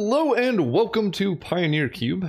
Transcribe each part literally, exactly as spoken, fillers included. Hello and welcome to Pioneer Cube.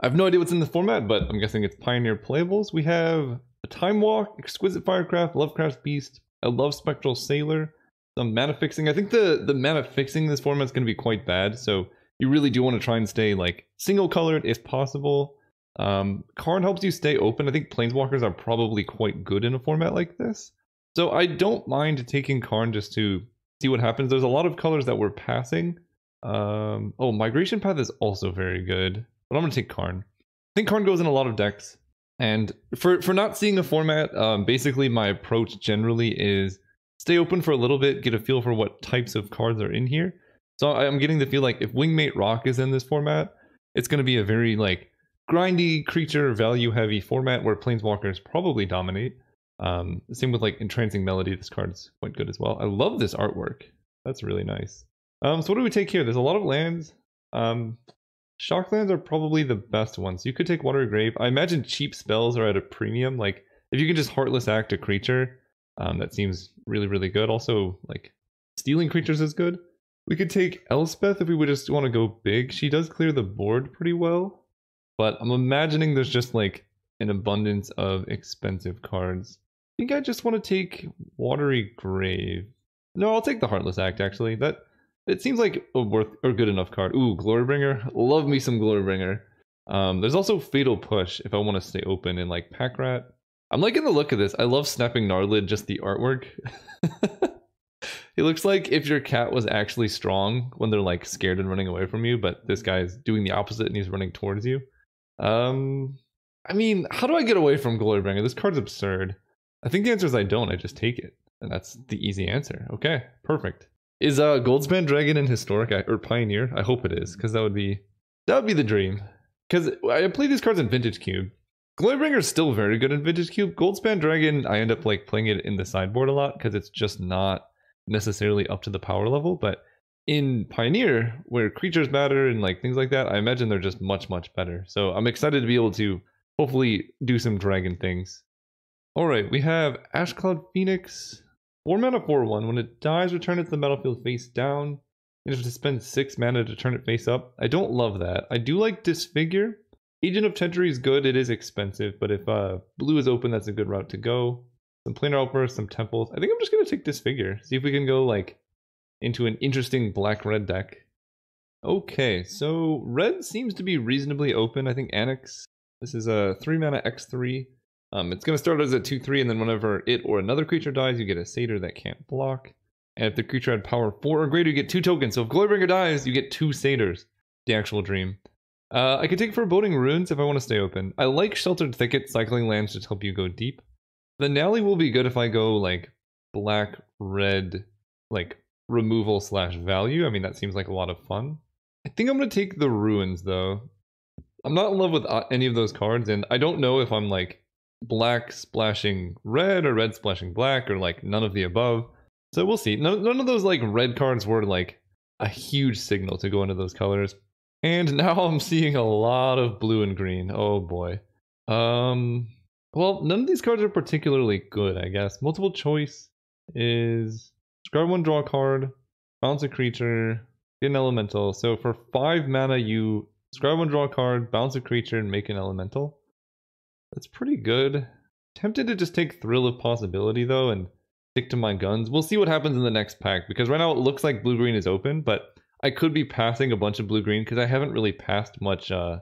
I have no idea what's in the format, but I'm guessing it's Pioneer Playables. We have a Time Walk, Exquisite Firecraft, Lovecraft's Beast, a Love Spectral Sailor, some mana fixing. I think the, the mana fixing in this format is going to be quite bad, so you really do want to try and stay like single colored if possible. Um, Karn helps you stay open. I think Planeswalkers are probably quite good in a format like this. So I don't mind taking Karn just to see what happens. There's a lot of colors that we're passing. Um, oh, Migration Path is also very good, but I'm going to take Karn. I think Karn goes in a lot of decks. And for, for not seeing a format, um, basically my approach generally is stay open for a little bit, get a feel for what types of cards are in here. So I'm getting the feel like if Wingmate Rock is in this format, it's going to be a very like grindy, creature, value-heavy format where Planeswalkers probably dominate. Um, same with like Entrancing Melody, this card's quite good as well. I love this artwork. That's really nice. Um, so what do we take here? There's a lot of lands. Um, shock lands are probably the best ones. You could take Watery Grave. I imagine cheap spells are at a premium. Like if you can just Heartless Act a creature, um, that seems really, really good. Also, like stealing creatures is good. We could take Elspeth if we would just want to go big. She does clear the board pretty well, but I'm imagining there's just like an abundance of expensive cards. I think I just want to take Watery Grave. No, I'll take the Heartless Act actually. That. It seems like a worth or good enough card. Ooh, Glorybringer. Love me some Glorybringer. Um, there's also Fatal Push if I want to stay open and like Pack Rat. I'm liking the look of this. I love Snapping Gnarled, just the artwork. It looks like if your cat was actually strong when they're like scared and running away from you, but this guy is doing the opposite and he's running towards you. Um, I mean, how do I get away from Glorybringer? This card's absurd. I think the answer is I don't. I just take it. And that's the easy answer. Okay, perfect. Is uh, Goldspan Dragon in Historic or Pioneer? I hope it is, because that would be that would be the dream. Because I play these cards in Vintage Cube. Glorybringer is still very good in Vintage Cube. Goldspan Dragon, I end up like playing it in the sideboard a lot because it's just not necessarily up to the power level. But in Pioneer, where creatures matter and like things like that, I imagine they're just much much better. So I'm excited to be able to hopefully do some dragon things. All right, we have Ashcloud Phoenix. four mana four one. When it dies, return it to the battlefield face down. You have to spend six mana to turn it face up. I don't love that. I do like Disfigure. Agent of Treachery is good. It is expensive, but if uh, blue is open, that's a good route to go. Some Planar Outburst, some Temples. I think I'm just going to take Disfigure. See if we can go like into an interesting black-red deck. Okay, so red seems to be reasonably open. I think Annax. This is a three mana X three. Um, it's going to start as a two three, and then whenever it or another creature dies, you get a satyr that can't block. And if the creature had power four or greater, you get two tokens. So if Glorybringer dies, you get two satyrs. The actual dream. Uh, I could take Foreboding Runes if I want to stay open. I like Sheltered Thicket, cycling lands to help you go deep. The Nally will be good if I go like black, red, like removal slash value. I mean, that seems like a lot of fun. I think I'm going to take the Ruins though. I'm not in love with any of those cards, and I don't know if I'm like black splashing red or red splashing black or like none of the above, so we'll see. None, none of those like red cards were like a huge signal to go into those colors, and now I'm seeing a lot of blue and green. Oh boy. Um well, none of these cards are particularly good. I guess multiple choice is discard one, draw a card, bounce a creature, get an elemental. So for five mana you discard one, draw a card, bounce a creature, and make an elemental. That's pretty good. Tempted to just take Thrill of Possibility though and stick to my guns. We'll see what happens in the next pack, because right now it looks like blue-green is open, but I could be passing a bunch of blue-green because I haven't really passed much uh,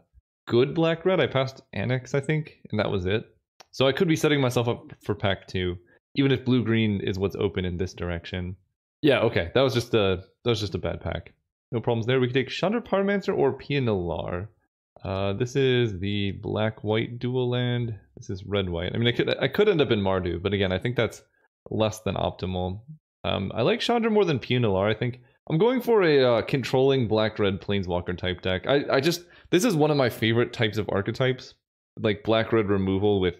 good black-red. I passed Annax, I think, and that was it. So I could be setting myself up for pack two, even if blue-green is what's open in this direction. Yeah, okay, that was just a that was just a bad pack. No problems there. We could take Chandra Pyromancer or Pioneer. Uh, this is the black-white dual land. This is red-white. I mean, I could I could end up in Mardu, but again, I think that's less than optimal. Um, I like Chandra more than Pioneer, I think. I'm going for a uh, controlling black-red planeswalker type deck. I, I just... This is one of my favorite types of archetypes. Like, black-red removal with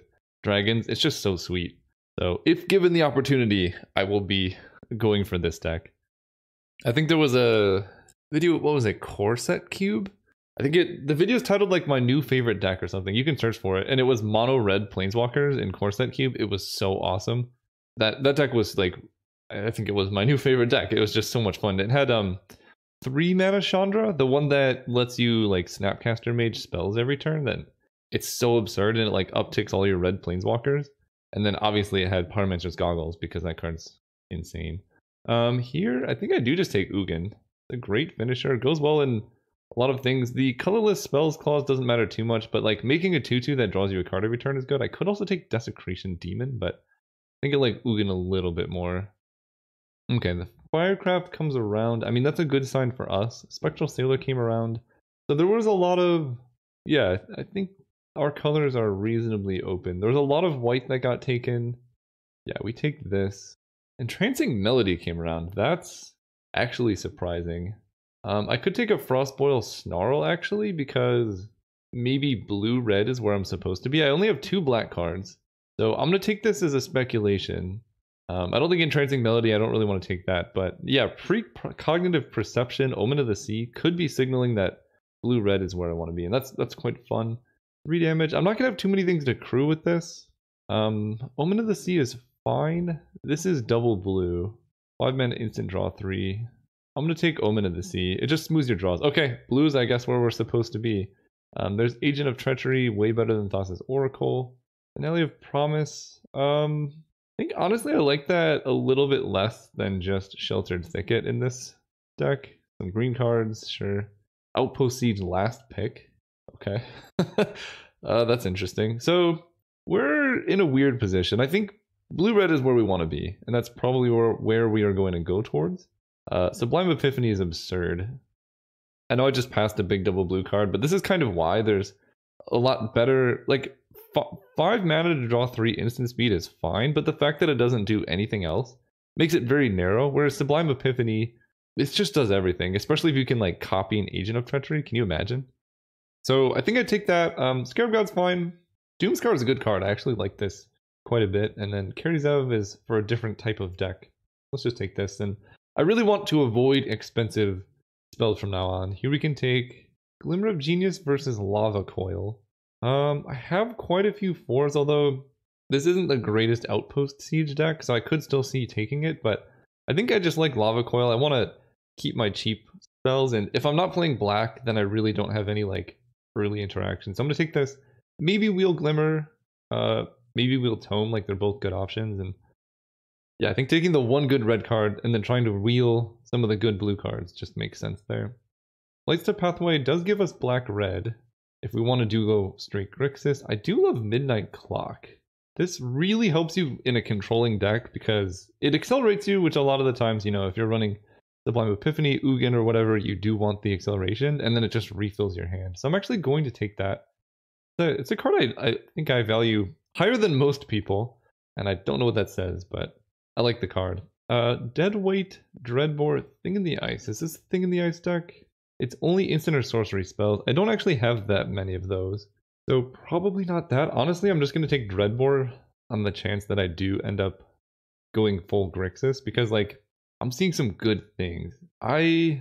dragons. It's just so sweet. So, if given the opportunity, I will be going for this deck. I think there was a video... What was it? Corset Cube? I think it, the video is titled like my new favorite deck or something. You can search for it. And it was mono red planeswalkers in Corset Cube. It was so awesome. That that deck was like, I think it was my new favorite deck. It was just so much fun. It had um three mana Chandra, the one that lets you like Snapcaster Mage spells every turn. That it's so absurd, and it like upticks all your red planeswalkers. And then obviously it had Pyromancer's Goggles because that card's insane. Um, here I think I do just take Ugin. A great finisher, goes well in a lot of things. The colorless spells clause doesn't matter too much, but like making a two two that draws you a card every turn is good. I could also take Desecration Demon, but I think I like Ugin a little bit more. Okay, the Firecraft comes around. I mean, that's a good sign for us. Spectral Sailor came around. So there was a lot of, yeah, I think our colors are reasonably open. There was a lot of white that got taken. Yeah, we take this. Entrancing Melody came around. That's actually surprising. Um, I could take a Frostboil Snarl actually, because maybe blue-red is where I'm supposed to be. I only have two black cards, so I'm going to take this as a speculation. Um, I don't think Entrancing Melody, I don't really want to take that, but yeah, Precognitive Perception, Omen of the Sea could be signaling that blue-red is where I want to be, and that's that's quite fun. Three damage. I'm not going to have too many things to crew with this. Um, Omen of the Sea is fine. This is double blue. Five mana instant draw three. I'm going to take Omen of the Sea. It just smooths your draws. Okay, blue's I guess where we're supposed to be. Um, there's Agent of Treachery, way better than Thassa's Oracle. Finale of Promise. Um... I think honestly I like that a little bit less than just Sheltered Thicket in this deck. Some green cards, sure. Outpost Siege last pick. Okay. uh, that's interesting. So we're in a weird position. I think blue-red is where we want to be, and that's probably where, where we are going to go towards. Uh, Sublime Epiphany is absurd. I know I just passed a big double blue card, but this is kind of why there's a lot better... like. Five mana to draw three instant speed is fine, but the fact that it doesn't do anything else makes it very narrow, whereas Sublime Epiphany, it just does everything, especially if you can like copy an Agent of Treachery. Can you imagine? So I think I take that. Um, Scarab God's fine. Doomscar is a good card. I actually like this quite a bit. And then Karizev is for a different type of deck. Let's just take this. And I really want to avoid expensive spells from now on. Here we can take Glimmer of Genius versus Lava Coil. Um, I have quite a few fours, although this isn't the greatest Outpost Siege deck, so I could still see taking it, but I think I just like Lava Coil. I want to keep my cheap spells, and if I'm not playing black, then I really don't have any, like, early interaction. So I'm going to take this. Maybe Wheel Glimmer, uh, maybe Wheel Tome, like, they're both good options, and yeah, I think taking the one good red card and then trying to wheel some of the good blue cards just makes sense there. Blightstep Pathway does give us black-red. If we want to do go straight Grixis, I do love Midnight Clock. This really helps you in a controlling deck because it accelerates you, which a lot of the times, you know, if you're running Sublime Epiphany, Ugin, or whatever, you do want the acceleration, and then it just refills your hand. So I'm actually going to take that. It's a card I, I think I value higher than most people, and I don't know what that says, but I like the card. Uh, Deadweight, Dreadbore, Thing in the Ice. Is this a Thing in the Ice deck? It's only instant or sorcery spells. I don't actually have that many of those, so probably not that. Honestly, I'm just going to take Dreadbore on the chance that I do end up going full Grixis, because, like, I'm seeing some good things. I...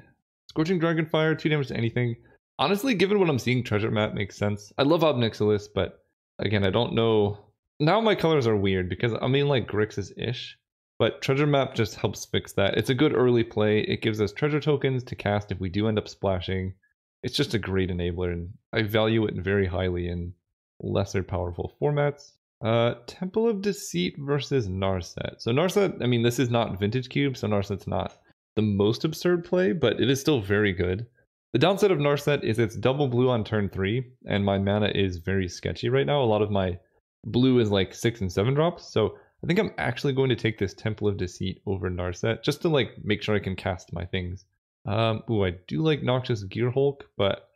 Scorching Dragonfire, two damage to anything. Honestly, given what I'm seeing, Treasure Map makes sense. I love Obnixilis, but, again, I don't know... Now my colors are weird, because I mean, like, Grixis-ish. But Treasure Map just helps fix that. It's a good early play. It gives us treasure tokens to cast if we do end up splashing. It's just a great enabler, and I value it very highly in lesser powerful formats. Uh, Temple of Deceit versus Narset. So Narset, I mean, this is not Vintage Cube, so Narset's not the most absurd play, but it is still very good. The downside of Narset is it's double blue on turn three, and my mana is very sketchy right now. A lot of my blue is like six and seven drops, so... I think I'm actually going to take this Temple of Deceit over Narset, just to like make sure I can cast my things. Um, ooh, I do like Noxious Gearhulk, but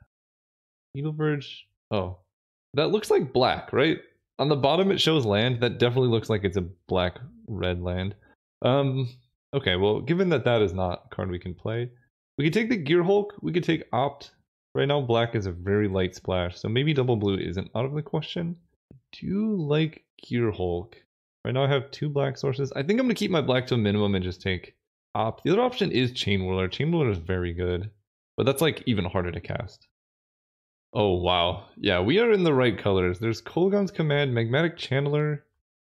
Needle Verge. Oh, that looks like black, right? On the bottom it shows land. That definitely looks like it's a black-red land. Um, okay, well, given that that is not a card we can play, we could take the Gearhulk. We could take Opt. Right now, black is a very light splash, so maybe double blue isn't out of the question. I do like Gearhulk. Right now I have two black sources. I think I'm going to keep my black to a minimum and just take Opt. The other option is Chainwhirler. Chainwhirler is very good, but that's like even harder to cast. Oh, wow. Yeah, we are in the right colors. There's Kolaghan's Command, Magmatic Channeler.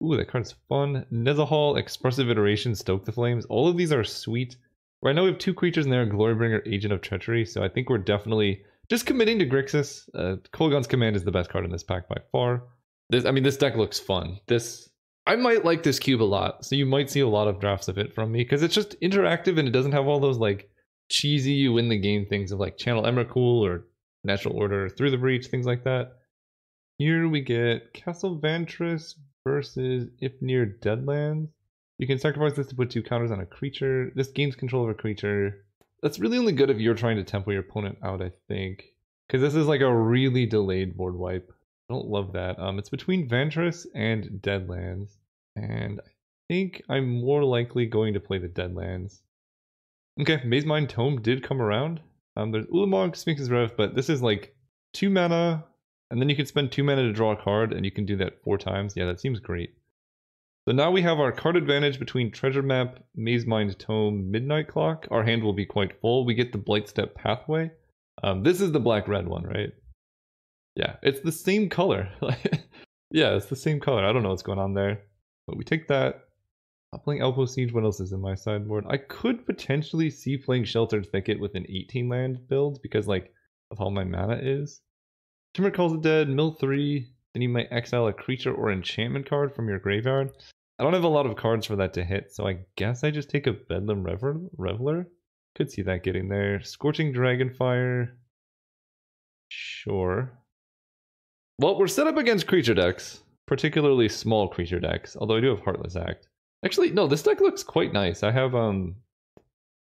Ooh, that card's fun. Nezahal, Expressive Iteration, Stoke the Flames. All of these are sweet. Where I know we have two creatures in there, Glorybringer, Agent of Treachery, so I think we're definitely just committing to Grixis. Uh, Kolaghan's Command is the best card in this pack by far. This, I mean, this deck looks fun. This, I might like this cube a lot, so you might see a lot of drafts of it from me, because it's just interactive and it doesn't have all those, like, cheesy you win the game things of, like, Channel Emrakul or Natural Order, Through the Breach, things like that. Here we get Castle Vantress versus Ipnir Deadlands. You can sacrifice this to put two counters on a creature. This gains control of a creature. That's really only good if you're trying to tempo your opponent out, I think. Because this is like a really delayed board wipe. I don't love that. Um, it's between Vantress and Deadlands. And I think I'm more likely going to play the Deadlands. Okay, Maze Mine Tome did come around. Um, there's Ulamog, Sphinx's Rev, but this is like two mana. And then you can spend two mana to draw a card, and you can do that four times. Yeah, that seems great. So now we have our card advantage between Treasure Map, Maze Mind Tome, Midnight Clock. Our hand will be quite full. We get the Blightstep Pathway. Um, this is the black-red one, right? Yeah, it's the same color. Yeah, it's the same color. I don't know what's going on there. But we take that. I'm playing Outpost Siege. What else is in my sideboard? I could potentially see playing Sheltered Thicket with an eighteen land build because, like, of how my mana is. Timur Calls the Dead, mill three. Then you might exile a creature or enchantment card from your graveyard. I don't have a lot of cards for that to hit, so I guess I just take a Bedlam Reveler. Could see that getting there. Scorching Dragonfire. Sure. Well, we're set up against creature decks, particularly small creature decks, although I do have Heartless Act. Actually, no, this deck looks quite nice. I have, um...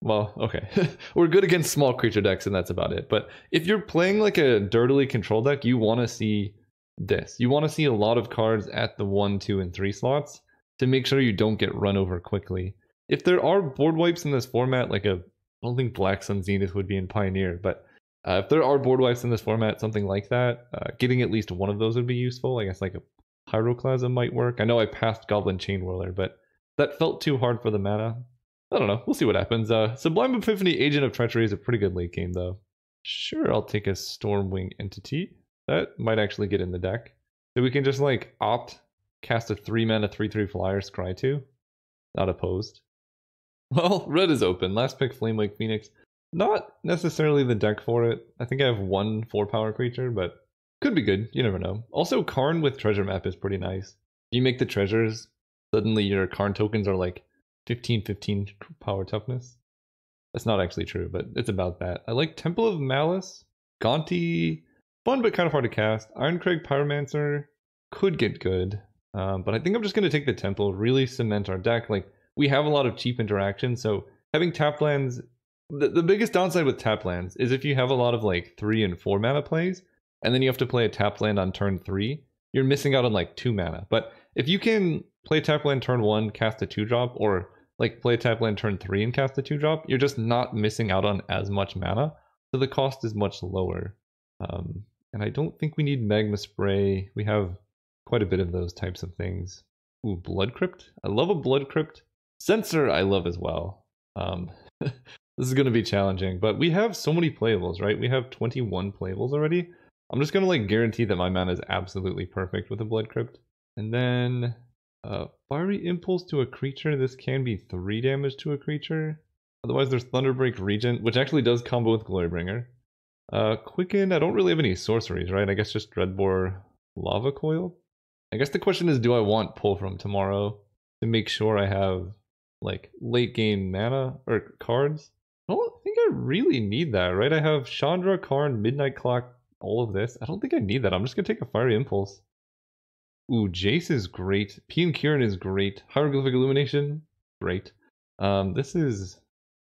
well, okay. We're good against small creature decks, and that's about it. But if you're playing like a dirtily control deck, you want to see this. You want to see a lot of cards at the one, two, and three slots to make sure you don't get run over quickly. If there are board wipes in this format, like a... I don't think Black Sun Zenith would be in Pioneer, but uh, if there are board wipes in this format, something like that, uh, getting at least one of those would be useful. I guess like a Pyroclasm might work. I know I passed Goblin Chainwhirler, but that felt too hard for the mana. I don't know. We'll see what happens. Uh, Sublime Epiphany, Agent of Treachery is a pretty good late game, though. Sure, I'll take a Stormwing Entity. That might actually get in the deck. So we can just, like, opt, cast a three mana, three three flyer, scry two. Not opposed. Well, red is open. Last pick, Flame Lake Phoenix. Not necessarily the deck for it. I think I have one four power creature, but could be good. You never know. Also, Karn with Treasure Map is pretty nice. You make the treasures, suddenly your Karn tokens are, like, fifteen fifteen power toughness. That's not actually true, but it's about that. I like Temple of Malice, Gonti, fun but kind of hard to cast. Ironcrag Pyromancer could get good, um, but I think I'm just going to take the Temple, really cement our deck. Like, we have a lot of cheap interaction, so having tap lands, the, the biggest downside with tap lands is if you have a lot of like three and four mana plays, and then you have to play a tap land on turn three, you're missing out on like two mana. But if you can play tap land turn one, cast a two drop, or like play tap land turn three and cast a two drop, you're just not missing out on as much mana, so the cost is much lower. Um, and I don't think we need Magma Spray. We have quite a bit of those types of things. Ooh, Blood Crypt. I love a Blood Crypt. Sensor I love as well. Um, this is going to be challenging, but we have so many playables, right? We have twenty-one playables already. I'm just going to like guarantee that my mana is absolutely perfect with a Blood Crypt. And then... Uh, Fiery Impulse to a creature. This can be three damage to a creature. Otherwise, there's Thunderbreak Regent, which actually does combo with Glorybringer. Uh, Quicken. I don't really have any sorceries, right? I guess just Dreadbore, Lava Coil. I guess the question is, do I want Pull From Tomorrow to make sure I have like late game mana or cards? I don't think I really need that, right? I have Chandra, Karn, Midnight Clock, all of this. I don't think I need that. I'm just gonna take a Fiery Impulse. Ooh, Jace is great. P and Kieran is great. Hieroglyphic Illumination, great. Um, this is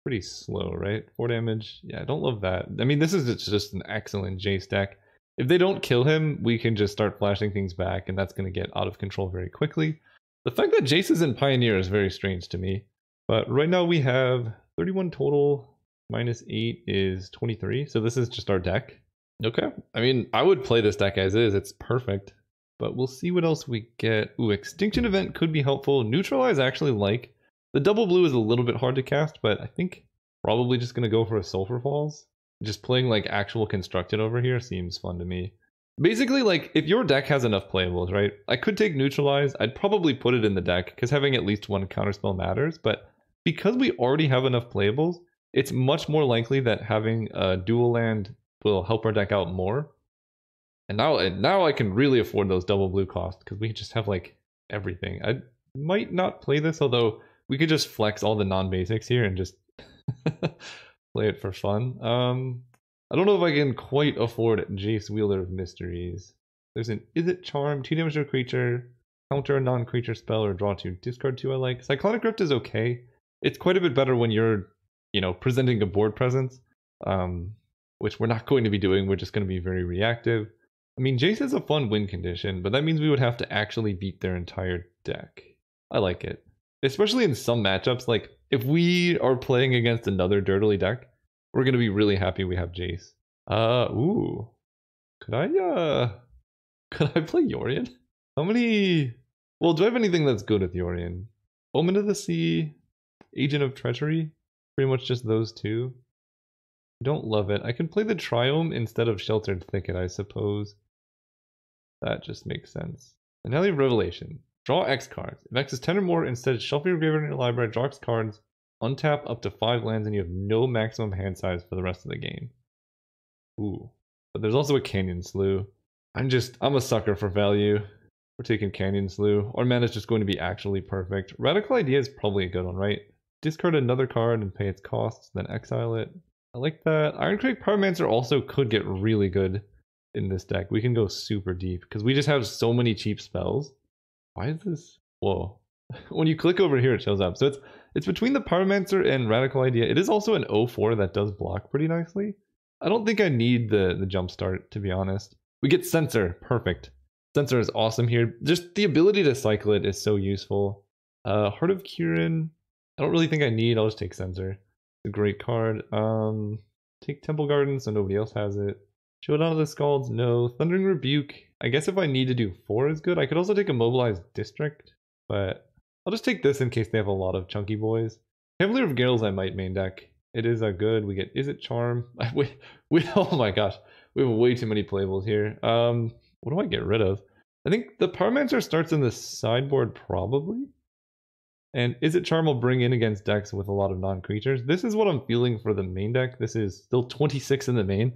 pretty slow, right? Four damage. Yeah, I don't love that. I mean, this is just an excellent Jace deck. If they don't kill him, we can just start flashing things back, and that's going to get out of control very quickly. The fact that Jace is in Pioneer is very strange to me. But right now we have thirty-one total. Minus eight is twenty-three. So this is just our deck. Okay. I mean, I would play this deck as is. It's perfect. But we'll see what else we get. Ooh, Extinction Event could be helpful. Neutralize I actually like. The double blue is a little bit hard to cast, but I think probably just going to go for a Sulphur Falls. Just playing like actual Constructed over here seems fun to me. Basically, like, if your deck has enough playables, right? I could take Neutralize. I'd probably put it in the deck because having at least one counterspell matters. But because we already have enough playables, it's much more likely that having a dual land will help our deck out more. And now, and now I can really afford those double blue costs because we just have like everything. I might not play this, although we could just flex all the non-basics here and just play it for fun. Um, I don't know if I can quite afford Jace, Wielder of Mysteries. There's an Is It Charm, two damage to a creature, counter a non-creature spell, or draw two, discard two. I like Cyclonic Rift is okay. It's quite a bit better when you're, you know, presenting a board presence, um, which we're not going to be doing. We're just going to be very reactive. I mean, Jace is a fun win condition, but that means we would have to actually beat their entire deck. I like it, especially in some matchups. Like if we are playing against another dirtily deck, we're going to be really happy we have Jace. Uh, ooh, could I, uh, could I play Yorion? How many, well, do I have anything that's good with Yorion? Omen of the Sea, Agent of Treachery, pretty much just those two. I don't love it. I can play the Triome instead of Sheltered Thicket, I suppose. That just makes sense. Anelli Revelation. Draw X cards. If X is ten or more, instead shuffle your graveyard in your library, draw X cards, untap up to five lands, and you have no maximum hand size for the rest of the game. Ooh. But there's also a Canyon Slough. I'm just, I'm a sucker for value. We're taking Canyon Slough. Our mana is just going to be actually perfect. Radical Idea is probably a good one, right? Discard another card and pay its costs, then exile it. I like that. Ironcrake Pyromancer also could get really good in this deck. We can go super deep because we just have so many cheap spells. Why is this? Whoa. When you click over here, it shows up. So it's it's between the Pyromancer and Radical Idea. It is also an oh four that does block pretty nicely. I don't think I need the, the Jumpstart, to be honest. We get Sensor. Perfect. Sensor is awesome here. Just the ability to cycle it is so useful. Uh, Heart of Kieran. I don't really think I need. I'll just take Sensor. A great card. Um, take Temple Garden so nobody else has it. Showdown of the Scalds, no. Thundering Rebuke. I guess if I need to do four is good. I could also take a Mobilized District, but I'll just take this in case they have a lot of chunky boys. Cavalier of Gales I might main deck. It is a good. We get Is It Charm. I, we, we, oh my gosh. We have way too many playables here. Um, what do I get rid of? I think the Pyromancer starts in the sideboard probably. And Is It Charm will bring in against decks with a lot of non-creatures. This is what I'm feeling for the main deck. This is still twenty-six in the main.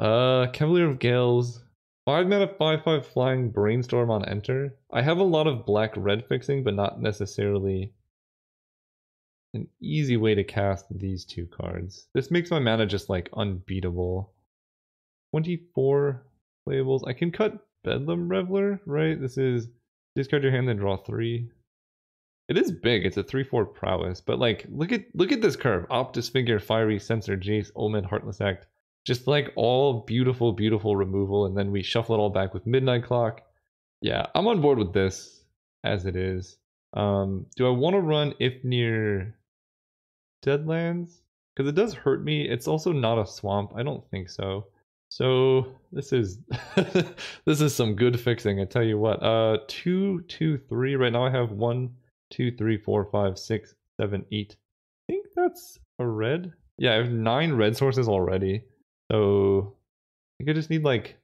Uh, Cavalier of Gales. five mana five five flying Brainstorm on Enter. I have a lot of black-red fixing, but not necessarily an easy way to cast these two cards. This makes my mana just, like, unbeatable. twenty-four playables. I can cut Bedlam Reveler, right? This is discard your hand, then draw three. It is big, it's a three four prowess, but like, look at look at this curve. Opt, Disfigure, Fiery, Sensor, Jace, Omen, Heartless Act. Just like all beautiful, beautiful removal, and then we shuffle it all back with Midnight Clock. Yeah, I'm on board with this, as it is. Um, do I want to run If Near Deadlands? Because it does hurt me. It's also not a swamp, I don't think so. So, this is this is some good fixing, I tell you what. Uh, two, two, three, right now I have one... Two, three, four, five, six, seven, eight. I think that's a red. Yeah, I have nine red sources already. So I think I just need like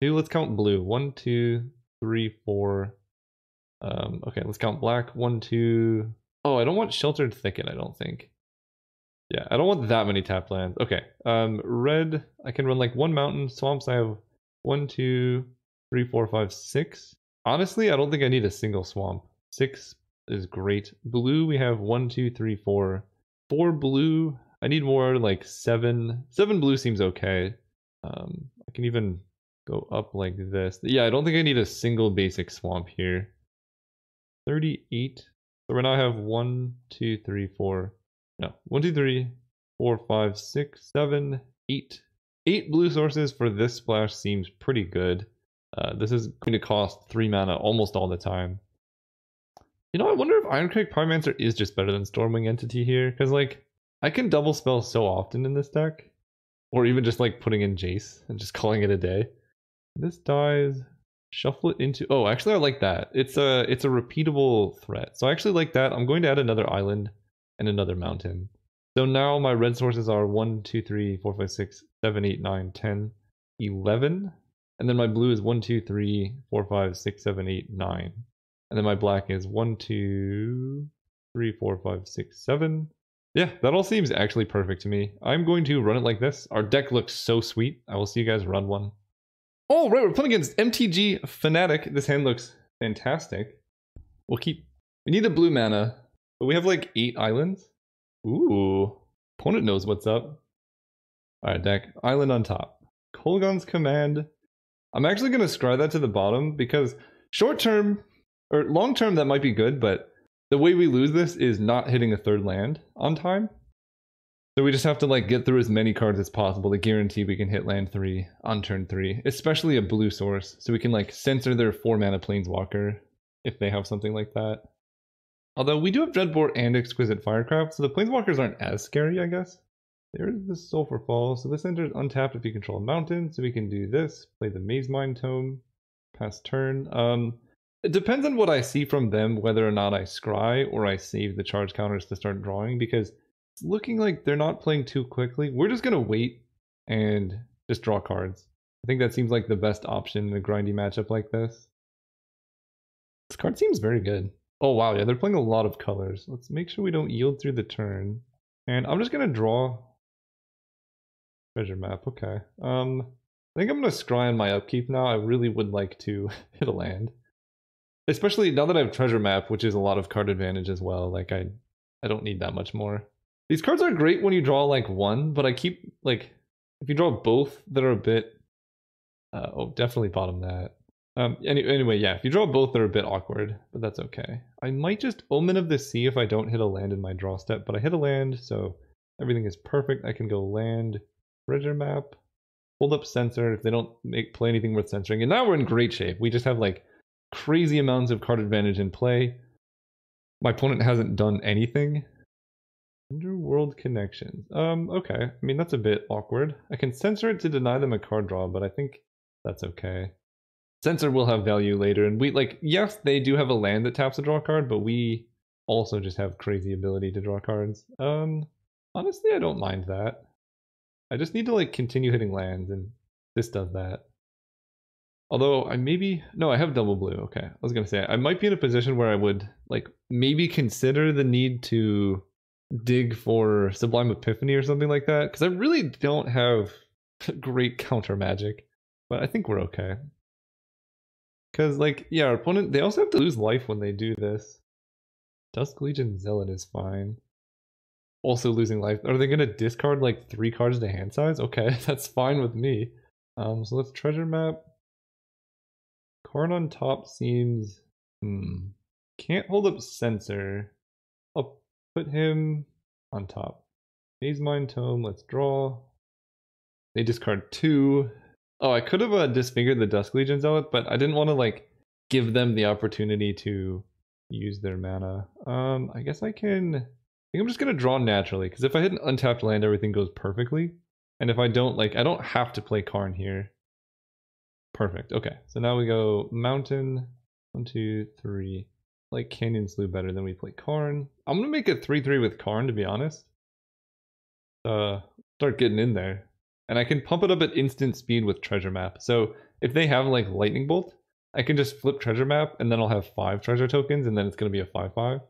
two. Let's count blue. One, two, three, four. Um, okay, let's count black. One, two. Oh, I don't want Sheltered Thicket, I don't think. Yeah, I don't want that many tap lands. Okay. Um red, I can run like one mountain. Swamps, I have one, two, three, four, five, six. Honestly, I don't think I need a single swamp. Six is great. Blue, we have one, two, three, four. Four blue. I need more, like seven. Seven blue seems okay. Um, I can even go up like this. Yeah, I don't think I need a single basic swamp here. thirty-eight. So right now I have one, two, three, four. No, one, two, three, four, five, six, seven, eight. Eight blue sources for this splash seems pretty good. Uh, this is going to cost three mana almost all the time. You know, I wonder if Ironcrake Pyromancer is just better than Stormwing Entity here. Because, like, I can double spell so often in this deck. Or even just, like, putting in Jace and just calling it a day. This dies. Shuffle it into... Oh, actually, I like that. It's a, it's a repeatable threat. So I actually like that. I'm going to add another island and another mountain. So now my red sources are one, two, three, four, five, six, seven, eight, nine, ten, eleven. And then my blue is one, two, three, four, five, six, seven, eight, nine. And then my black is one, two, three, four, five, six, seven. Yeah, that all seems actually perfect to me. I'm going to run it like this. Our deck looks so sweet. I will see you guys run one. All right, we're playing against M T G Fnatic. This hand looks fantastic. We'll keep... We need the blue mana, but we have like eight islands. Ooh. Opponent knows what's up. All right, deck. Island on top. Kolaghan's Command. I'm actually going to scry that to the bottom because short term, or long term, that might be good, but the way we lose this is not hitting a third land on time. So we just have to like get through as many cards as possible to guarantee we can hit land three on turn three, especially a blue source, so we can like censor their four mana planeswalker if they have something like that. Although we do have Dreadbore and Exquisite Firecraft, so the planeswalkers aren't as scary, I guess. There's the Sulphur Fall, so this enters untapped if you control a mountain, so we can do this, play the Maze Mind Tome, pass turn. Um, It depends on what I see from them, whether or not I scry or I save the charge counters to start drawing, because it's looking like they're not playing too quickly. We're just going to wait and just draw cards. I think that seems like the best option in a grindy matchup like this. This card seems very good. Oh wow, yeah, they're playing a lot of colors. Let's make sure we don't yield through the turn. And I'm just going to draw Treasure Map, okay. Um, I think I'm going to scry on my upkeep now. I really would like to hit a land. Especially now that I have Treasure Map, which is a lot of card advantage as well. Like, I I don't need that much more. These cards are great when you draw, like, one, but I keep, like, if you draw both that are a bit... Uh, oh, definitely bottom that. Um, any, anyway, yeah, if you draw both, they're a bit awkward, but that's okay. I might just Omen of the Sea if I don't hit a land in my draw step, but I hit a land, so everything is perfect. I can go land, Treasure Map, hold up Censor if they don't make play anything worth censoring, and now we're in great shape. We just have, like, crazy amounts of card advantage in play. My opponent hasn't done anything. Underworld Connections. Um, okay. I mean, that's a bit awkward. I can censor it to deny them a card draw, but I think that's okay. Censor will have value later, and we, like, yes, they do have a land that taps a draw card, but we also just have crazy ability to draw cards. Um, honestly, I don't mind that. I just need to, like, continue hitting lands, and this does that. Although I maybe, no, I have double blue, okay. I was gonna say, I might be in a position where I would like maybe consider the need to dig for Sublime Epiphany or something like that, because I really don't have great counter magic, but I think we're okay. Because like, yeah, our opponent, they also have to lose life when they do this. Dusk Legion Zealot is fine. Also losing life. Are they gonna discard like three cards to hand size? Okay, that's fine with me. Um, so let's Treasure Map. Card on top seems, hmm, can't hold up Censor. I'll put him on top. Maze Mind Tome, let's draw. They discard two. Oh, I could have uh, disfigured the Dusk Legion Zealot, but I didn't want to like give them the opportunity to use their mana. Um, I guess I can, I think I'm just going to draw naturally, because if I hit an untapped land, everything goes perfectly. And if I don't, like, I don't have to play Karn here. Perfect. Okay, so now we go mountain, one, two, three. Like Canyon Slough better than we play Karn. I'm gonna make a three three with Karn, to be honest. Uh, start getting in there, and I can pump it up at instant speed with Treasure Map. So if they have like Lightning Bolt, I can just flip Treasure Map, and then I'll have five treasure tokens, and then it's gonna be a five five.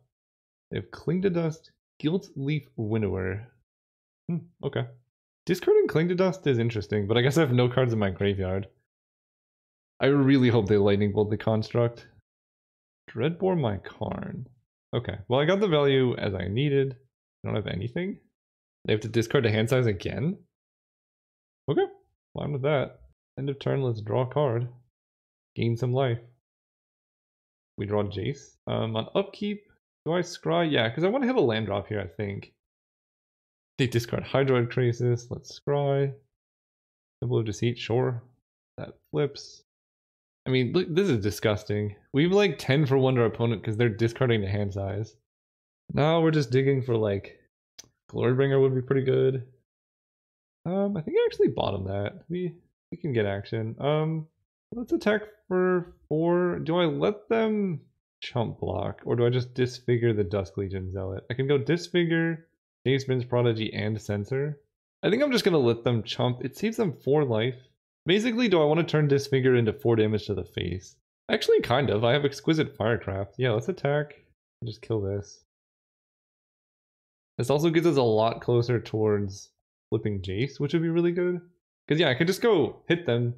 They have Cling to Dust, Gilt Leaf Winnower. Hmm, okay. Discarding Cling to Dust is interesting, but I guess I have no cards in my graveyard. I really hope they Lightning Bolt the Construct. Dreadbore my Karn. Okay, well I got the value as I needed. I don't have anything. They have to discard to hand size again? Okay, fine with that. End of turn, let's draw a card. Gain some life. We draw Jace. Um, on upkeep, do I scry? Yeah, because I want to hit a land drop here, I think. They discard Hydroid Crisis. Let's scry. Temple of Deceit, sure. That flips. I mean, look, this is disgusting. We've like ten for one to our opponent because they're discarding the hand size. Now we're just digging for like Glorybringer would be pretty good. Um, I think I actually bottom that. We we can get action. Um, let's attack for four. Do I let them chump block or do I just disfigure the Dusk Legion Zealot? I can go disfigure, James Spins Prodigy, and Censor. I think I'm just gonna let them chump. It saves them four life. Basically, do I want to turn Disfigure into four damage to the face? Actually, kind of. I have Exquisite Firecraft. Yeah, let's attack. Just kill this. This also gets us a lot closer towards flipping Jace, which would be really good. Because yeah, I could just go hit them,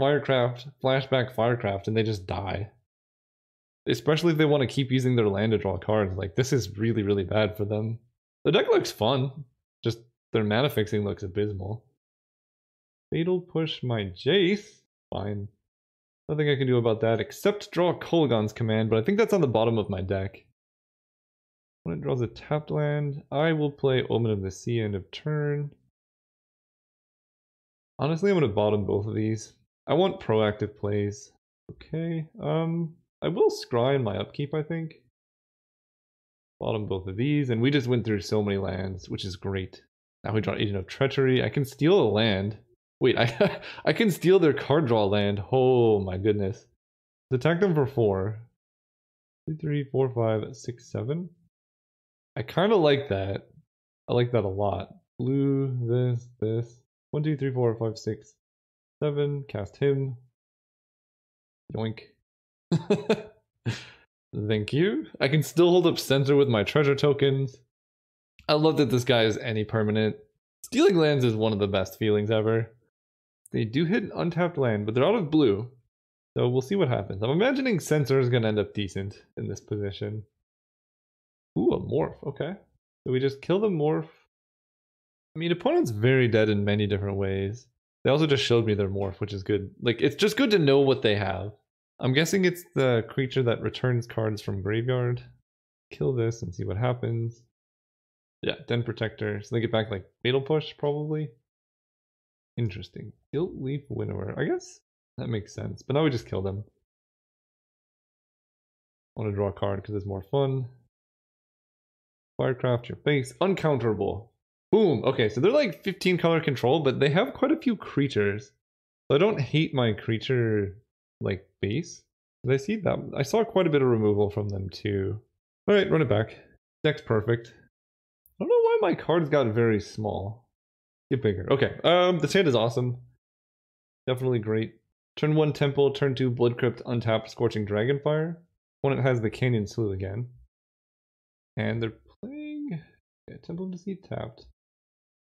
Firecraft, flashback Firecraft, and they just die. Especially if they want to keep using their land to draw cards. Like, this is really, really bad for them. The deck looks fun. Just their mana fixing looks abysmal. Fatal Push my Jace. Fine. Nothing I can do about that except draw Kolaghan's Command, but I think that's on the bottom of my deck. When it draws a tapped land, I will play Omen of the Sea end of turn. Honestly, I'm going to bottom both of these. I want proactive plays. Okay, um, I will scry in my upkeep, I think. Bottom both of these, and we just went through so many lands, which is great. Now we draw Agent of Treachery. I can steal a land. Wait, I, I can steal their card draw land. Oh my goodness. Let's attack them for four. Two, three, four, five, six, seven. I kind of like that. I like that a lot. Blue, this, this. One, two, three, four, five, six, seven. Cast him. Yoink. Thank you. I can still hold up center with my treasure tokens. I love that this guy is any permanent. Stealing lands is one of the best feelings ever. They do hit an untapped land, but they're out of blue. So we'll see what happens. I'm imagining Censor is going to end up decent in this position. Ooh, a Morph. Okay. So we just kill the Morph. I mean, opponent's very dead in many different ways. They also just showed me their Morph, which is good. Like, it's just good to know what they have. I'm guessing it's the creature that returns cards from graveyard. Kill this and see what happens. Yeah, Den Protector. So they get back like Fatal Push, probably. Interesting. Guilt Leaf Winnower. I guess that makes sense. But now we just kill them. I want to draw a card because it's more fun. Firecraft, your face. Uncounterable. Boom. Okay, so they're like fifteen color control, but they have quite a few creatures. So I don't hate my creature like base. Did I see that? I saw quite a bit of removal from them too. Alright, run it back. Deck's perfect. I don't know why my cards got very small. Get bigger. Okay, um, this hand is awesome. Definitely great. Turn one Temple, turn two Blood Crypt, untap Scorching Dragonfire. Opponent has the Canyon Slough again. And they're playing... Yeah, Temple of Deceit tapped.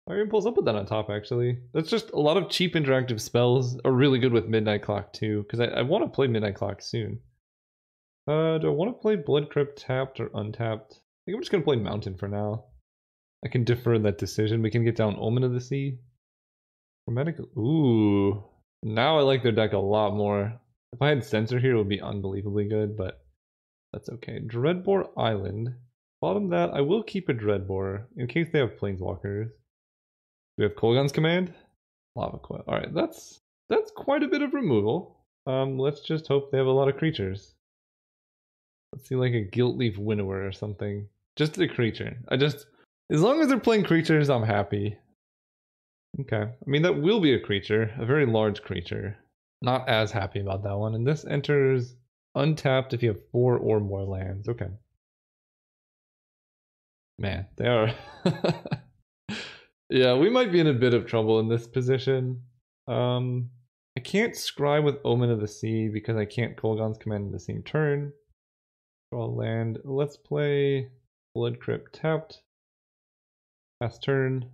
Fire Impulse, I'll put that on top actually. That's just a lot of cheap interactive spells are really good with Midnight Clock too, because I, I want to play Midnight Clock soon. Uh, do I want to play Blood Crypt tapped or untapped? I think I'm just going to play Mountain for now. I can defer that decision. We can get down Omen of the Sea. Chromatic. Ooh. Now I like their deck a lot more. If I had Censor here, it would be unbelievably good, but that's okay. Dreadbore Island. Bottom that. I will keep a Dreadbore in case they have Planeswalkers. We have Kolaghan's Command. Lava Coil. Alright, that's that's quite a bit of removal. Um, let's just hope they have a lot of creatures. Let's see, like a Guilt Leaf Winnower or something. Just a creature. I just... As long as they're playing creatures, I'm happy. Okay. I mean, that will be a creature. A very large creature. Not as happy about that one. And this enters untapped if you have four or more lands. Okay. Man, they are... Yeah, we might be in a bit of trouble in this position. Um, I can't scry with Omen of the Sea because I can't Kolaghan's Command in the same turn. Draw land. Let's play Blood Crypt tapped. Last turn.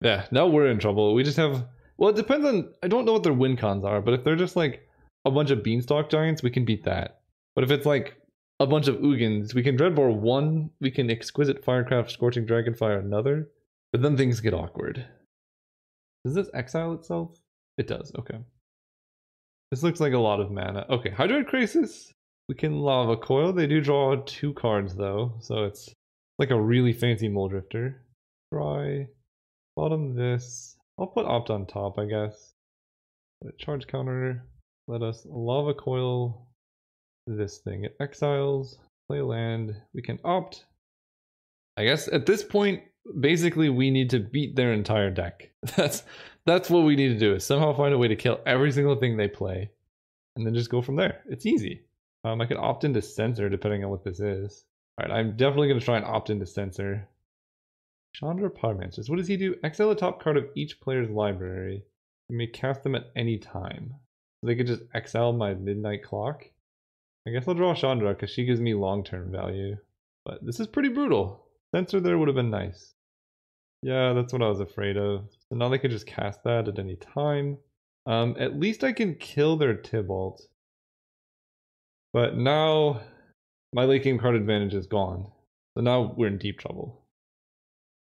Yeah, now we're in trouble. We just have... Well, it depends on... I don't know what their win cons are, but if they're just like a bunch of Beanstalk Giants, we can beat that. But if it's like a bunch of Ugins, we can Dreadbore one, we can Exquisite Firecraft, Scorching Dragonfire another, but then things get awkward. Does this exile itself? It does, okay. This looks like a lot of mana. Okay, Hydroid Crisis. We can Lava Coil. They do draw two cards though, so it's like a really fancy Mole Drifter. Try bottom this. I'll put Opt on top, I guess. Put charge counter. Let us Lava Coil this thing. It exiles. Play land. We can Opt. I guess at this point, basically we need to beat their entire deck. That's that's what we need to do, is somehow find a way to kill every single thing they play. And then just go from there. It's easy. Um, I could opt into Censor depending on what this is. Alright, I'm definitely going to try and opt into Censor. Chandra Pyromancers. What does he do? Exile the top card of each player's library. You may cast them at any time. So they could just exile my Midnight Clock. I guess I'll draw Chandra because she gives me long-term value. But this is pretty brutal. Censor there would have been nice. Yeah, that's what I was afraid of. So now they can just cast that at any time. Um, at least I can kill their Tybalt. But now my late game card advantage is gone. So now we're in deep trouble.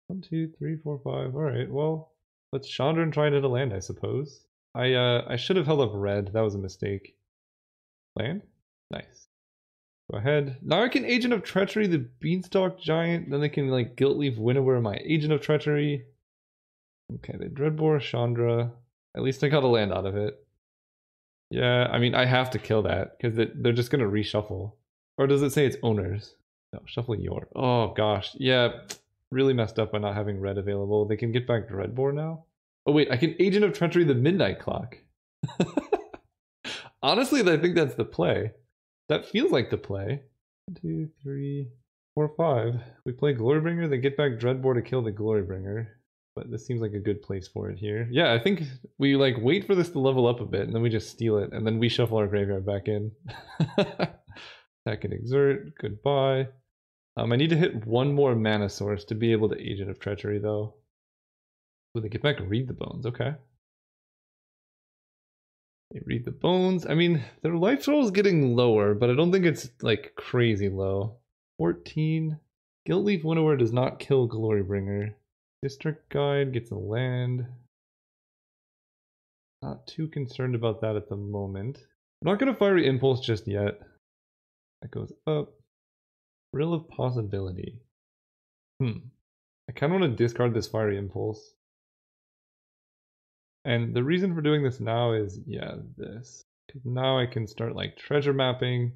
One, two, three, four, five. Alright, well, let's Chandra and try to hit a land, I suppose. I uh I should have held up red. That was a mistake. Land? Nice. Go ahead. Now I can Agent of Treachery the Beanstalk Giant. Then they can like Guilt Leaf Winnower my Agent of Treachery. Okay, they Dreadbore, Chandra. At least I got a land out of it. Yeah, I mean I have to kill that because they're just gonna reshuffle. Or does it say it's owners? No, shuffle your. Oh gosh, yeah. Really messed up by not having red available. They can get back Dreadbore now. Oh wait, I can Agent of Treachery the Midnight Clock. Honestly, I think that's the play. That feels like the play. One, two, three, four, five. We play Glorybringer, they get back Dreadbore to kill the Glorybringer. But this seems like a good place for it here. Yeah, I think we like wait for this to level up a bit, and then we just steal it, and then we shuffle our graveyard back in. Attack and Exert, goodbye. Um, I need to hit one more mana source to be able to Agent of Treachery, though. Ooh, they get back and Read the Bones, okay. They Read the Bones. I mean, their life total is getting lower, but I don't think it's, like, crazy low. fourteen. Guilt Leaf Winnower does not kill Glorybringer. District Guide gets a land. Not too concerned about that at the moment. I'm not going to Fiery Impulse just yet. That goes up. Thrill of Possibility. Hmm. I kind of want to discard this Fiery Impulse. And the reason for doing this now is, yeah, this. Because now I can start, like, treasure mapping.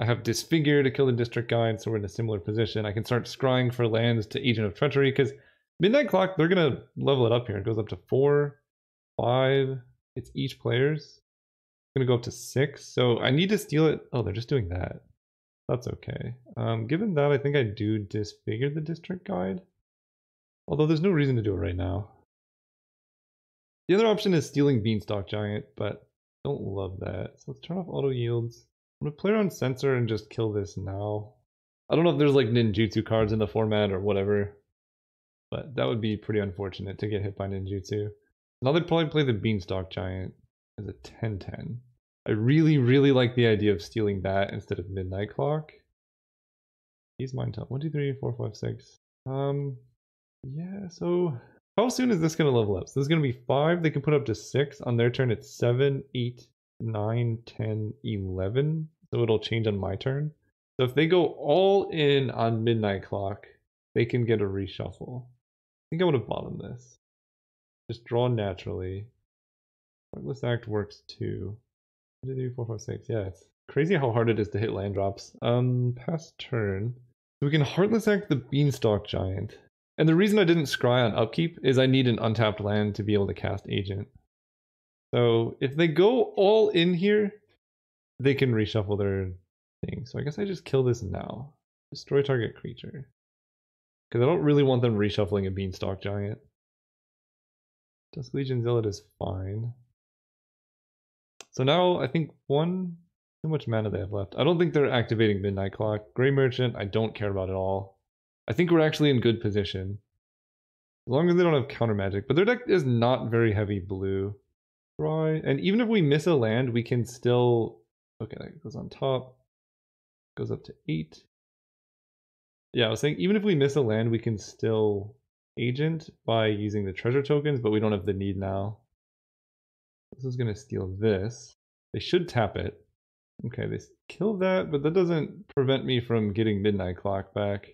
I have Disfigure to kill the District Guide, so we're in a similar position. I can start scrying for lands to Agent of Treachery, because Midnight Clock, they're going to level it up here. It goes up to four, five. It's each player's. It's going to go up to six. So I need to steal it. Oh, they're just doing that. That's okay. Um, given that, I think I do Disfigure the District Guide. Although there's no reason to do it right now. The other option is stealing Beanstalk Giant, but don't love that. So let's turn off auto yields. I'm going to play around Sensor and just kill this now. I don't know if there's like ninjutsu cards in the format or whatever, but that would be pretty unfortunate to get hit by ninjutsu. Now they'd probably play the Beanstalk Giant as a ten ten. I really, really like the idea of stealing that instead of Midnight Clock. He's mine top. One, two, three, four, five, six. Um, yeah, so how soon is this going to level up? So this is going to be five. They can put up to six. On their turn, it's seven, eight, nine, ten, eleven. So it'll change on my turn. So if they go all in on Midnight Clock, they can get a reshuffle. I think I would have bottomed this. Just draw naturally. Heartless Act works too. one, two, three, four, five, six. Yeah, it's crazy how hard it is to hit land drops. Um, past turn. So we can Heartless Act the Beanstalk Giant. And the reason I didn't scry on upkeep is I need an untapped land to be able to cast Agent. So if they go all in here, they can reshuffle their thing. So I guess I just kill this now. Destroy target creature. Because I don't really want them reshuffling a Beanstalk Giant. Dusk Legion Zealot is fine. So now I think one... How much mana they have left? I don't think they're activating Midnight Clock. Grey Merchant, I don't care about at all. I think we're actually in good position. As long as they don't have counter magic. But their deck is not very heavy blue. Right. And even if we miss a land, we can still... Okay, that goes on top. Goes up to eight. Yeah, I was saying, even if we miss a land, we can still Agent by using the treasure tokens, but we don't have the need now. This is going to steal this. They should tap it. Okay, they kill that, but that doesn't prevent me from getting Midnight Clock back.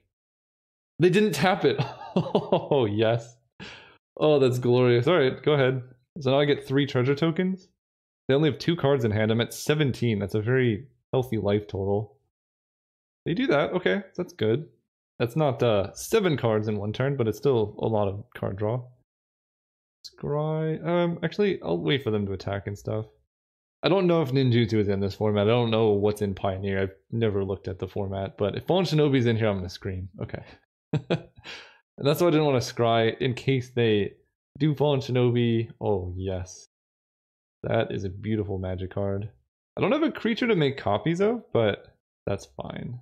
They didn't tap it. Oh, yes. Oh, that's glorious. All right, go ahead. So now I get three treasure tokens. They only have two cards in hand. I'm at seventeen. That's a very healthy life total. They do that. Okay, that's good. That's not uh, seven cards in one turn, but it's still a lot of card draw. Scry. Um, actually, I'll wait for them to attack and stuff. I don't know if ninjutsu is in this format. I don't know what's in Pioneer. I've never looked at the format, but if Fallen Shinobi's in here, I'm going to scream. Okay. And that's why I didn't want to scry in case they do Fallen Shinobi. Oh yes, that is a beautiful magic card. I don't have a creature to make copies of, but that's fine.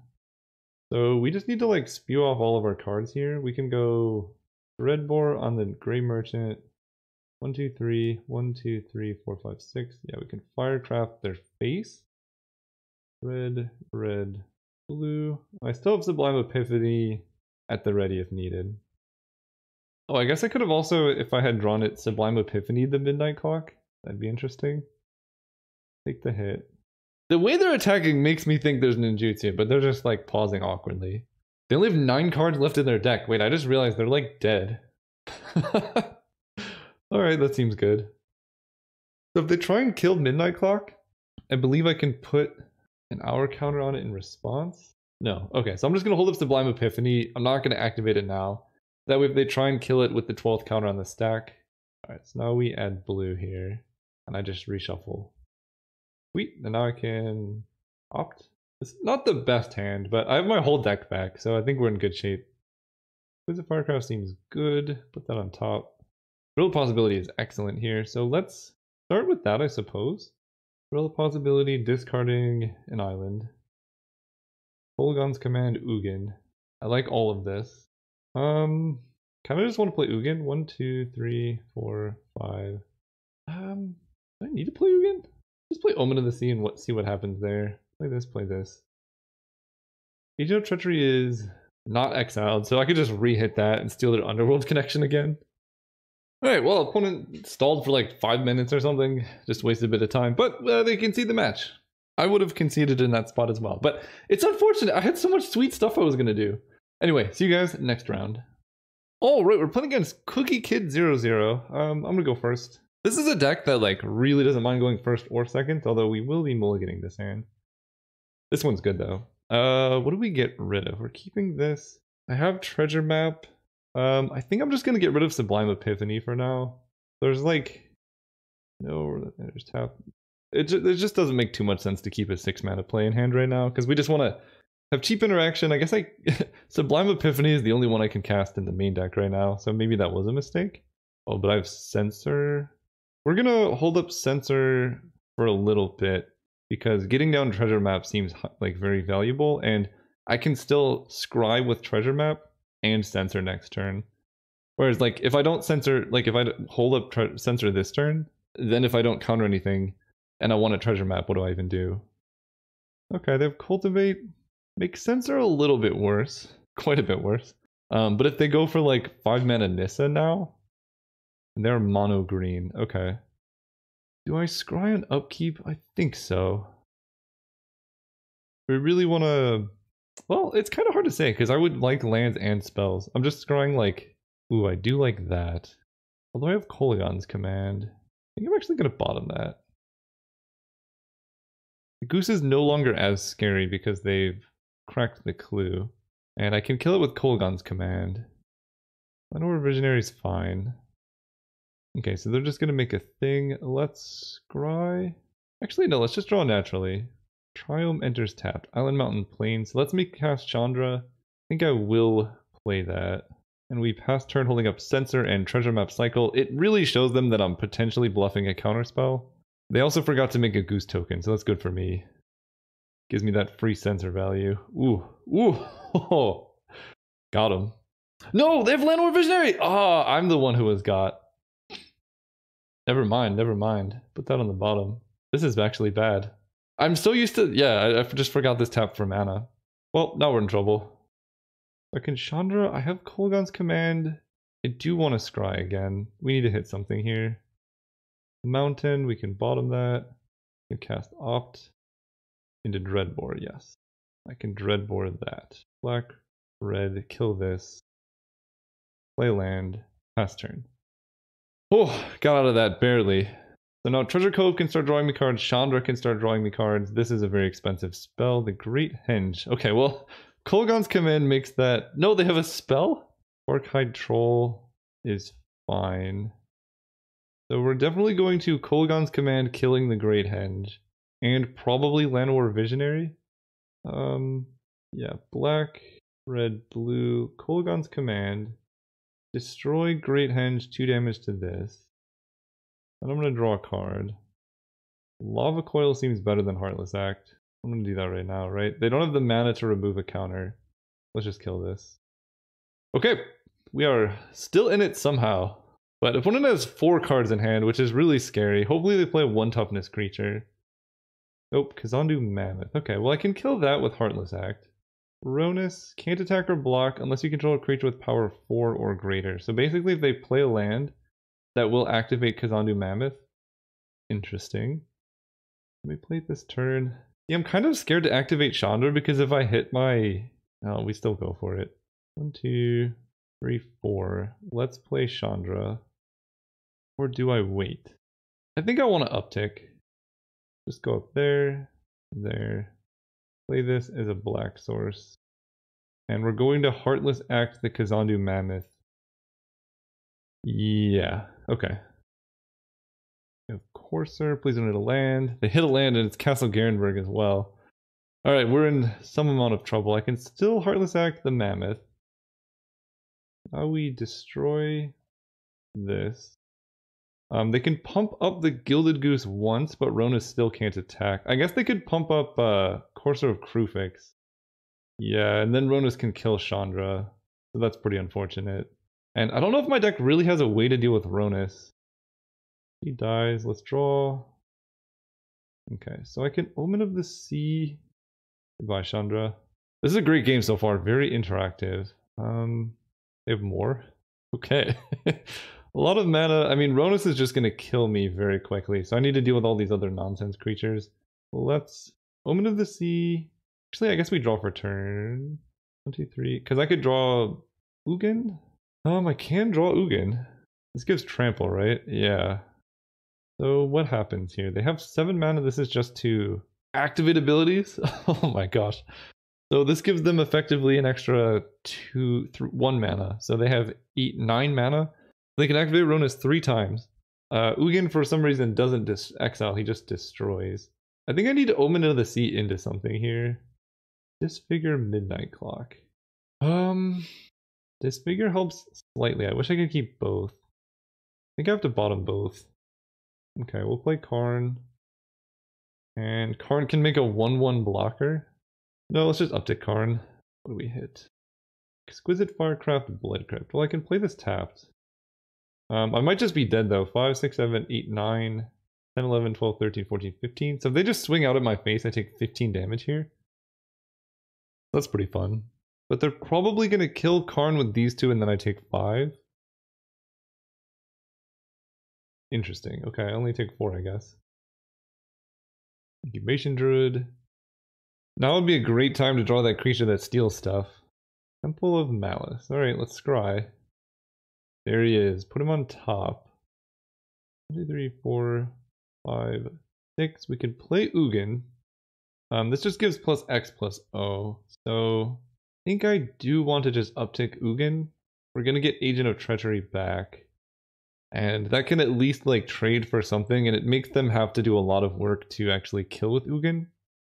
So we just need to like spew off all of our cards here. We can go Dreadbore on the Grey Merchant. One, two, three, one, two, three, four, five, six. Yeah, we can Firecraft their face. Red, red, blue. I still have Sublime Epiphany at the ready if needed. Oh, I guess I could have also, if I had drawn it, Sublime Epiphany the Midnight Clock. That'd be interesting. Take the hit. The way they're attacking makes me think there's ninjutsu, but they're just like pausing awkwardly. They only have nine cards left in their deck. Wait, I just realized they're like dead. Alright, that seems good. So if they try and kill Midnight Clock, I believe I can put an hour counter on it in response. No. Okay, so I'm just going to hold up Sublime Epiphany. I'm not going to activate it now. That way if they try and kill it with the twelfth counter on the stack. Alright, so now we add blue here. And I just reshuffle. Sweet, and now I can opt. It's not the best hand, but I have my whole deck back, so I think we're in good shape. Exquisite Firecraft seems good. Put that on top. Thrill of Possibility is excellent here, so let's start with that, I suppose. Thrill of Possibility, discarding an island. Kolaghan's Command, Ugin. I like all of this. Um, kind of just want to play Ugin. One, two, three, four, five. Um, do I need to play Ugin? Just play Omen of the Sea and what, see what happens there. Play this, play this. Agent of Treachery is not exiled, so I could just re-hit that and steal their Underworld connection again. Alright, well, opponent stalled for like five minutes or something. Just wasted a bit of time, but uh, they concede the match. I would have conceded in that spot as well, but it's unfortunate. I had so much sweet stuff I was going to do. Anyway, see you guys next round. All right, we're playing against Cookie Kid zero zero. Um, I'm going to go first. This is a deck that like really doesn't mind going first or second, although we will be mulliganing this hand. This one's good though. Uh, what do we get rid of? We're keeping this. I have Treasure Map. Um, I think I'm just going to get rid of Sublime Epiphany for now. There's like... No, there's tap. It, ju it just doesn't make too much sense to keep a six mana play in hand right now, because we just want to have cheap interaction. I guess I... Sublime Epiphany is the only one I can cast in the main deck right now, so maybe that was a mistake. Oh, but I have Sensor... We're going to hold up Sensor for a little bit, because getting down Treasure Map seems like very valuable, and I can still Scry with Treasure Map and Sensor next turn. Whereas like if I don't Sensor, like if I hold up tre Sensor this turn, then if I don't counter anything and I want a Treasure Map, what do I even do? Okay, they have Cultivate. Makes Sensor a little bit worse, quite a bit worse. Um, but if they go for like five mana Nissa now, and they're mono green. Okay. Do I Scry an upkeep? I think so. We really want to... Well, it's kind of hard to say, because I would like lands and spells. I'm just Scrying like... Ooh, I do like that. Although I have Kolaghan's Command. I think I'm actually going to bottom that. The goose is no longer as scary because they've cracked the clue. And I can kill it with Kolaghan's Command. I know Revisionary's fine. Okay, so they're just going to make a thing. Let's Scry. Actually, no, let's just draw naturally. Triome enters tapped. Island, mountain, plain. So let's make cast Chandra. I think I will play that. And we pass turn holding up Sensor and Treasure Map Cycle. It really shows them that I'm potentially bluffing a counterspell. They also forgot to make a goose token, so that's good for me. Gives me that free Sensor value. Ooh, ooh, oh, got him. No, they have Landlord Visionary! Ah, oh, I'm the one who was got. Never mind, never mind. Put that on the bottom. This is actually bad. I'm so used to... Yeah, I, I just forgot this tap for mana. Well, now we're in trouble. I can Chandra... I have Kolaghan's Command. I do want to Scry again. We need to hit something here. Mountain, we can bottom that. We can cast Opt into Dreadbore, yes. I can Dreadbore that. Black, red, kill this. Play land. Pass turn. Oh, got out of that barely. So now Treasure Cove can start drawing me cards, Chandra can start drawing me cards. This is a very expensive spell. The Great Henge. Okay, well, Kolaghan's Command makes that... No, they have a spell? Orchide Troll is fine. So we're definitely going to Kolaghan's Command killing the Great Henge. And probably Llanowar Visionary. Um, yeah, black, red, blue, Kolaghan's Command. Destroy Great Henge, two damage to this. And I'm going to draw a card. Lava Coil seems better than Heartless Act. I'm going to do that right now, right? They don't have the mana to remove a counter. Let's just kill this. Okay, we are still in it somehow. But opponent has four cards in hand, which is really scary. Hopefully they play one toughness creature. Nope, Kazandu Mammoth. Okay, well I can kill that with Heartless Act. Ronus can't attack or block unless you control a creature with power four or greater. So basically if they play a land, that will activate Kazandu Mammoth. Interesting. Let me play this turn. Yeah, I'm kind of scared to activate Chandra because if I hit my... Oh, we still go for it. One, two, three, four. Let's play Chandra. Or do I wait? I think I want to uptick. Just go up there, there. Play this as a black source. And we're going to Heartless Act the Kazandu Mammoth. Yeah, okay. Of Courser, please don't hit a land. They hit a land and it's Castle Garenberg as well. Alright, we're in some amount of trouble. I can still Heartless Act the Mammoth. Now we destroy this. Um, they can pump up the Gilded Goose once, but Rona still can't attack. I guess they could pump up uh, Courser of Krufix. Yeah, and then Ronas can kill Chandra. So that's pretty unfortunate. And I don't know if my deck really has a way to deal with Ronas. He dies. Let's draw. Okay, so I can Omen of the Sea. Goodbye, Chandra. This is a great game so far. Very interactive. Um, they have more. Okay. A lot of mana. I mean, Ronus is just going to kill me very quickly, so I need to deal with all these other nonsense creatures. Let's... Omen of the Sea... Actually, I guess we draw for turn. One, two, three... Because I could draw... Ugin? Um, I can draw Ugin. This gives trample, right? Yeah. So what happens here? They have seven mana. This is just to activate abilities? Oh my gosh. So this gives them effectively an extra two, th one mana. So they have eight, nine mana. They can activate Ronas three times. Uh, Ugin, for some reason, doesn't dis exile. He just destroys. I think I need to Omen of the Sea into something here. Disfigure, Midnight Clock. Um, Disfigure helps slightly. I wish I could keep both. I think I have to bottom both. Okay, we'll play Karn. And Karn can make a one one blocker. No, let's just uptick Karn. What do we hit? Exquisite Firecraft, Bloodcrypt. Well, I can play this tapped. Um, I might just be dead though. five, six, seven, eight, nine, ten, eleven, twelve, thirteen, fourteen, fifteen. So if they just swing out at my face, I take fifteen damage here. That's pretty fun. But they're probably going to kill Karn with these two and then I take five. Interesting. Okay, I only take four, I guess. Incubation Druid. Now would be a great time to draw that creature that steals stuff. Temple of Malice. Alright, let's scry. There he is. Put him on top. one, two, three, four, five, six. We could play Ugin. Um, this just gives plus X plus O. So I think I do want to just uptick Ugin. We're going to get Agent of Treachery back. And that can at least like trade for something. And it makes them have to do a lot of work to actually kill with Ugin.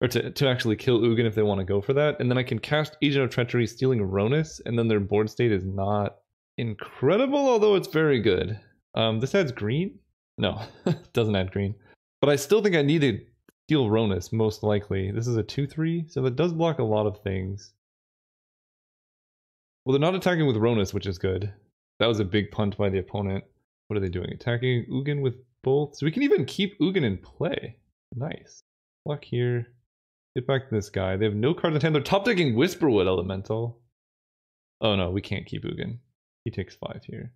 Or to, to actually kill Ugin if they want to go for that. And then I can cast Agent of Treachery stealing Ronus. And then their board state is not... incredible, although it's very good. Um, this adds green? No, it doesn't add green. But I still think I need to steal Ronus, most likely. This is a two three, so that does block a lot of things. Well, they're not attacking with Ronus, which is good. That was a big punt by the opponent. What are they doing? Attacking Ugin with both. So we can even keep Ugin in play. Nice. Block here. Get back to this guy. They have no cards in hand. They're top decking Whisperwood Elemental. Oh no, we can't keep Ugin. He takes five here.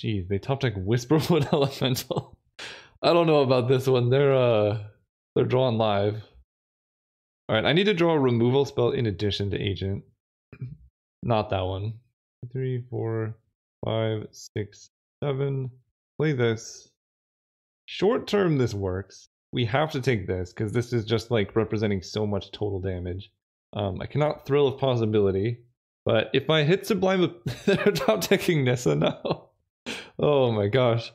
Jeez, they top deck Whisperwood Elemental. I don't know about this one. They're uh, they're drawn live. All right, I need to draw a removal spell in addition to Agent. Not that one. Three, four, five, six, seven. Play this. Short term, this works. We have to take this because this is just like representing so much total damage. Um, I cannot Thrill of Possibility. But if I hit Sublime, they're top decking Nissa now. Oh my gosh.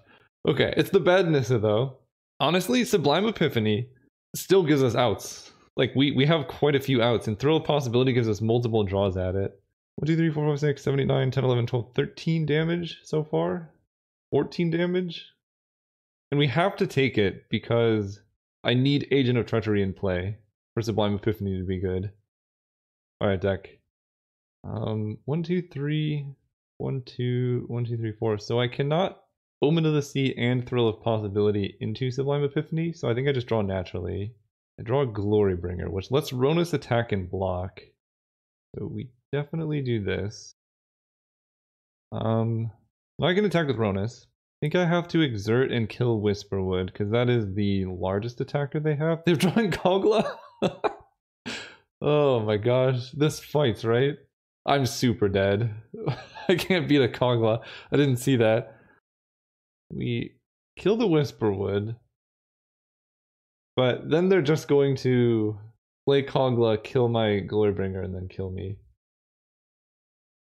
Okay, it's the bad Nissa though. Honestly, Sublime Epiphany still gives us outs. Like, we, we have quite a few outs, and Thrill of Possibility gives us multiple draws at it. one, two, three, four, five, six, seven, eight, nine, ten, eleven, twelve, thirteen damage so far. fourteen damage. And we have to take it because I need Agent of Treachery in play for Sublime Epiphany to be good. Alright, deck. Um, one, two, three, one, two, one, two, three, four. So I cannot Omen of the Sea and Thrill of Possibility into Sublime Epiphany, so I think I just draw naturally. I draw a Glorybringer, which lets Ronus attack and block. So we definitely do this. Um, now I can attack with Ronus. I think I have to exert and kill Whisperwood, because that is the largest attacker they have. They're drawing Kogla! Oh my gosh, this fights, right? I'm super dead. I can't beat a Kogla. I didn't see that. We kill the Whisperwood, but then they're just going to play Kogla, kill my Glorybringer, and then kill me.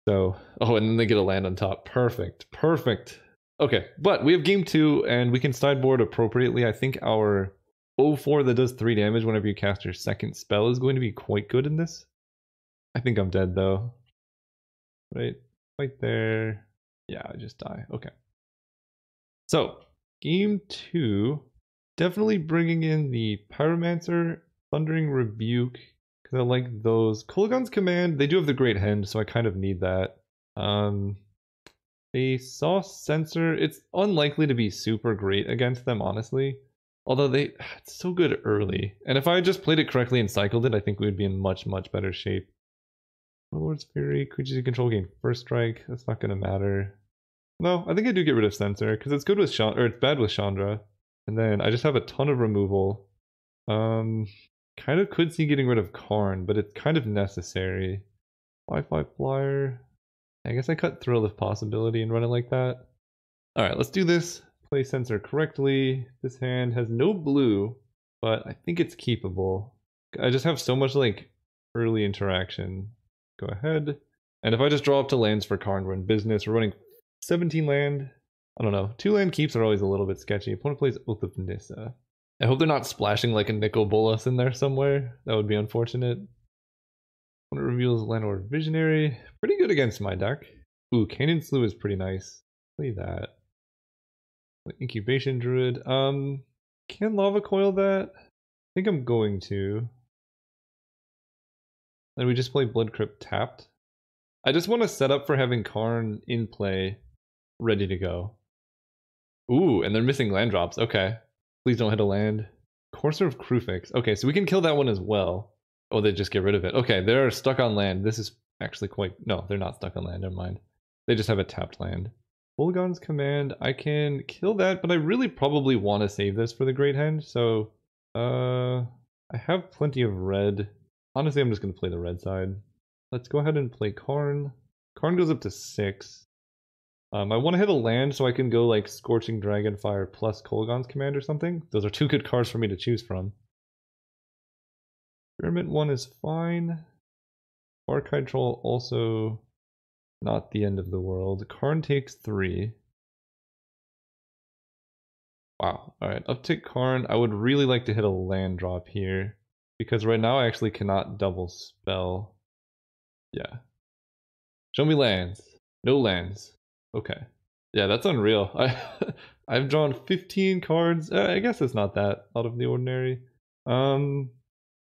So, oh, and then they get a land on top. Perfect, perfect. Okay, but we have game two, and we can sideboard appropriately. I think our oh four that does three damage whenever you cast your second spell is going to be quite good in this. I think I'm dead, though. Right, right there. Yeah, I just die. Okay. So, game two, definitely bringing in the Pyromancer, Thundering Rebuke, because I like those. Kolaghan's Command, they do have the Great Henge, so I kind of need that. Um, they saw Sensor, it's unlikely to be super great against them, honestly. Although they, it's so good early. And if I had just played it correctly and cycled it, I think we would be in much, much better shape. Warlord's Fury, creatures you control gain first strike, that's not going to matter. No, I think I do get rid of Sensor, because it's good with Chandra, or it's bad with Chandra. And then I just have a ton of removal. Um, kind of could see getting rid of Karn, but it's kind of necessary. Wi-Fi Flyer. I guess I cut Thrill of Possibility and run it like that. Alright, let's do this. Play Sensor correctly. This hand has no blue, but I think it's keepable. I just have so much, like, early interaction. Go ahead. And if I just draw up to lands for Karn, we're in business. We're running seventeen land. I don't know. Two land keeps are always a little bit sketchy. Opponent plays Oath of Nissa. I hope they're not splashing like a Nicol Bolas in there somewhere. That would be unfortunate. Opponent reveals Landlord Visionary. Pretty good against my deck. Ooh, Canaan Slough is pretty nice. Play that. Incubation Druid. Um, can Lava Coil that? I think I'm going to. Then we just play Blood Crypt tapped. I just want to set up for having Karn in play, ready to go. Ooh, and they're missing land drops. Okay. Please don't hit a land. Courser of Krufix. Okay, so we can kill that one as well. Oh, they just get rid of it. Okay, they're stuck on land. This is actually quite... No, they're not stuck on land. Never mind. They just have a tapped land. Kolaghan's Command. I can kill that, but I really probably want to save this for the Great Henge. So, uh... I have plenty of red. Honestly, I'm just going to play the red side. Let's go ahead and play Karn. Karn goes up to six. Um, I want to hit a land so I can go like Scorching Dragonfire plus Kolaghan's Command or something. Those are two good cards for me to choose from. Experiment one is fine. Archive Troll also not the end of the world. Karn takes three. Wow. Alright, uptick Karn. I would really like to hit a land drop here, because right now I actually cannot double spell. Yeah. Show me lands. No lands. Okay. Yeah, that's unreal. I, I've drawn fifteen cards. Uh, I guess it's not that out of the ordinary. Um,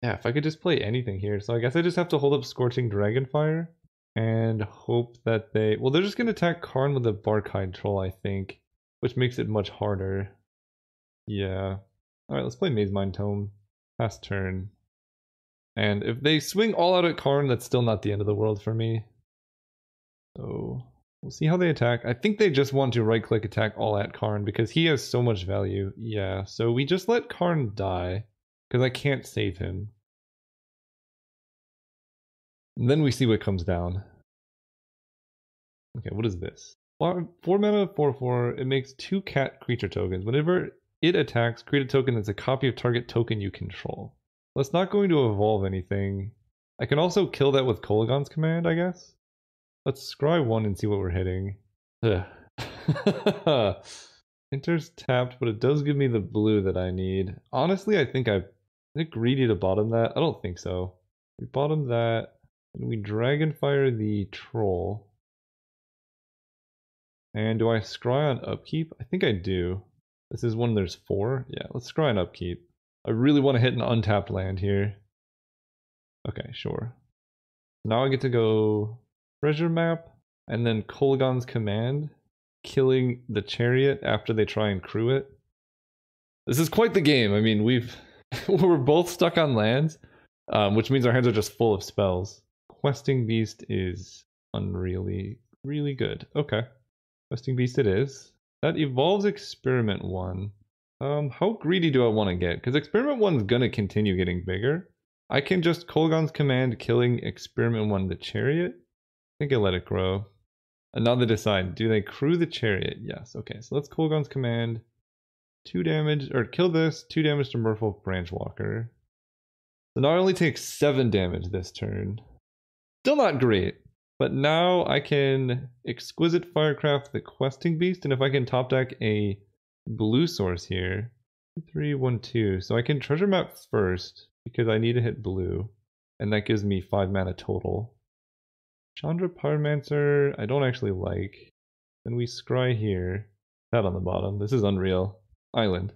yeah, if I could just play anything here. So I guess I just have to hold up Scorching Dragonfire and hope that they... Well, they're just going to attack Karn with a Barkhide Troll, I think, which makes it much harder. Yeah. Alright, let's play Maze Mind Tome. Past turn. And if they swing all out at Karn, that's still not the end of the world for me. So we'll see how they attack. I think they just want to right-click attack all at Karn because he has so much value. Yeah, so we just let Karn die because I can't save him. And then we see what comes down. Okay, what is this? four mana, four four. It makes two cat creature tokens. Whenever it attacks, create a token that's a copy of target token you control. Well, it's not going to evolve anything. I can also kill that with Kolaghan's Command, I guess. Let's scry one and see what we're hitting. Inter's tapped, but it does give me the blue that I need. Honestly, I think I... Is it greedy to bottom that? I don't think so. We bottom that, and we Dragonfire the Troll. And do I scry on upkeep? I think I do. This is one there's four. Yeah, let's scry on upkeep. I really want to hit an untapped land here. Okay, sure. Now I get to go Treasure Map, and then Kolaghan's Command, killing the chariot after they try and crew it. This is quite the game. I mean, we've we're both stuck on lands, um, which means our hands are just full of spells. Questing Beast is unreally, really good. Okay, Questing Beast it is. That evolves Experiment One. Um, how greedy do I want to get? Because Experiment One's gonna continue getting bigger. I can just Kolaghan's Command, killing Experiment One, the chariot. I think I let it grow. Another decide. Do they crew the chariot? Yes. Okay, so let's Kolaghan's Command. Two damage, or kill this, two damage to Merfolk Branchwalker. So now I only take seven damage this turn. Still not great, but now I can Exquisite Firecraft the Questing Beast, and if I can top deck a blue source here, three, one, two. So I can Treasure Map first, because I need to hit blue, and that gives me five mana total. Chandra Pyromancer, I don't actually like. Then we scry here. That on the bottom. This is unreal. Island.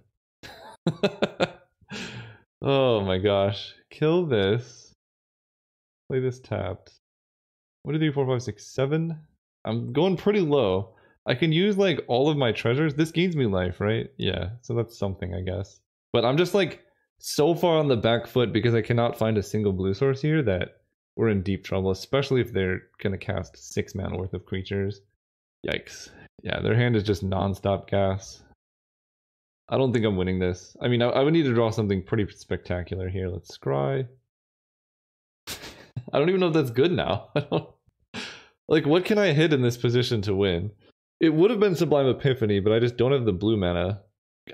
Oh my gosh. Kill this. Play this tapped. What are three, four, five, six, seven? I'm going pretty low. I can use like all of my treasures. This gains me life, right? Yeah. So that's something, I guess. But I'm just like so far on the back foot because I cannot find a single blue source here that we're in deep trouble, especially if they're going to cast six mana worth of creatures. Yikes. Yeah, their hand is just non-stop gas. I don't think I'm winning this. I mean, I, I would need to draw something pretty spectacular here. Let's scry. I don't even know if that's good now. I don't, like, what can I hit in this position to win? It would have been Sublime Epiphany, but I just don't have the blue mana.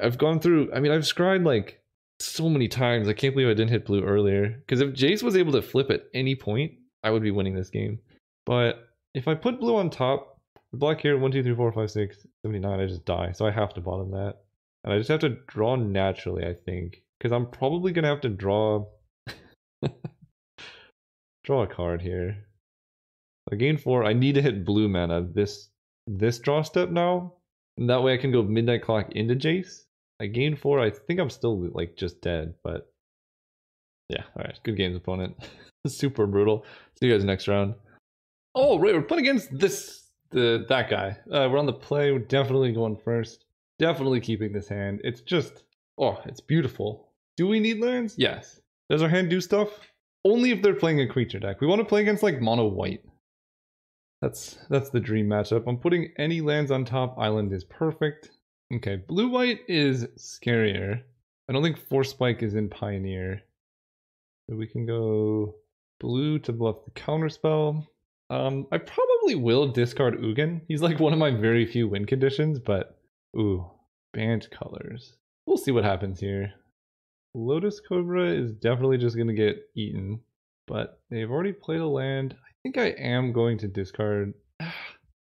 I've gone through... I mean, I've scried, like... so many times. I can't believe I didn't hit blue earlier, because if Jace was able to flip at any point, I would be winning this game. But if I put blue on top, block here, one, two, three, four, five, six, seven, eight, nine, I just die. So I have to bottom that. And I just have to draw naturally, I think, because I'm probably going to have to draw draw a card here. I gain four. I need to hit blue mana this, this draw step now. And that way I can go Midnight Clock into Jace. I gain four. I think I'm still like just dead, but yeah. All right, good games, opponent. Super brutal. See you guys next round. Oh, right, we're playing against this the that guy. Uh, we're on the play. We're definitely going first. Definitely keeping this hand. It's just oh, it's beautiful. Do we need lands? Yes. Does our hand do stuff? Only if they're playing a creature deck. We want to play against like mono white. That's that's the dream matchup. I'm putting any lands on top. Island is perfect. Okay, blue-white is scarier. I don't think Force Spike is in Pioneer. So we can go blue to bluff the counterspell. Um, I probably will discard Ugin. He's like one of my very few win conditions, but... Ooh, banned colors. We'll see what happens here. Lotus Cobra is definitely just going to get eaten, but they've already played a land. I think I am going to discard...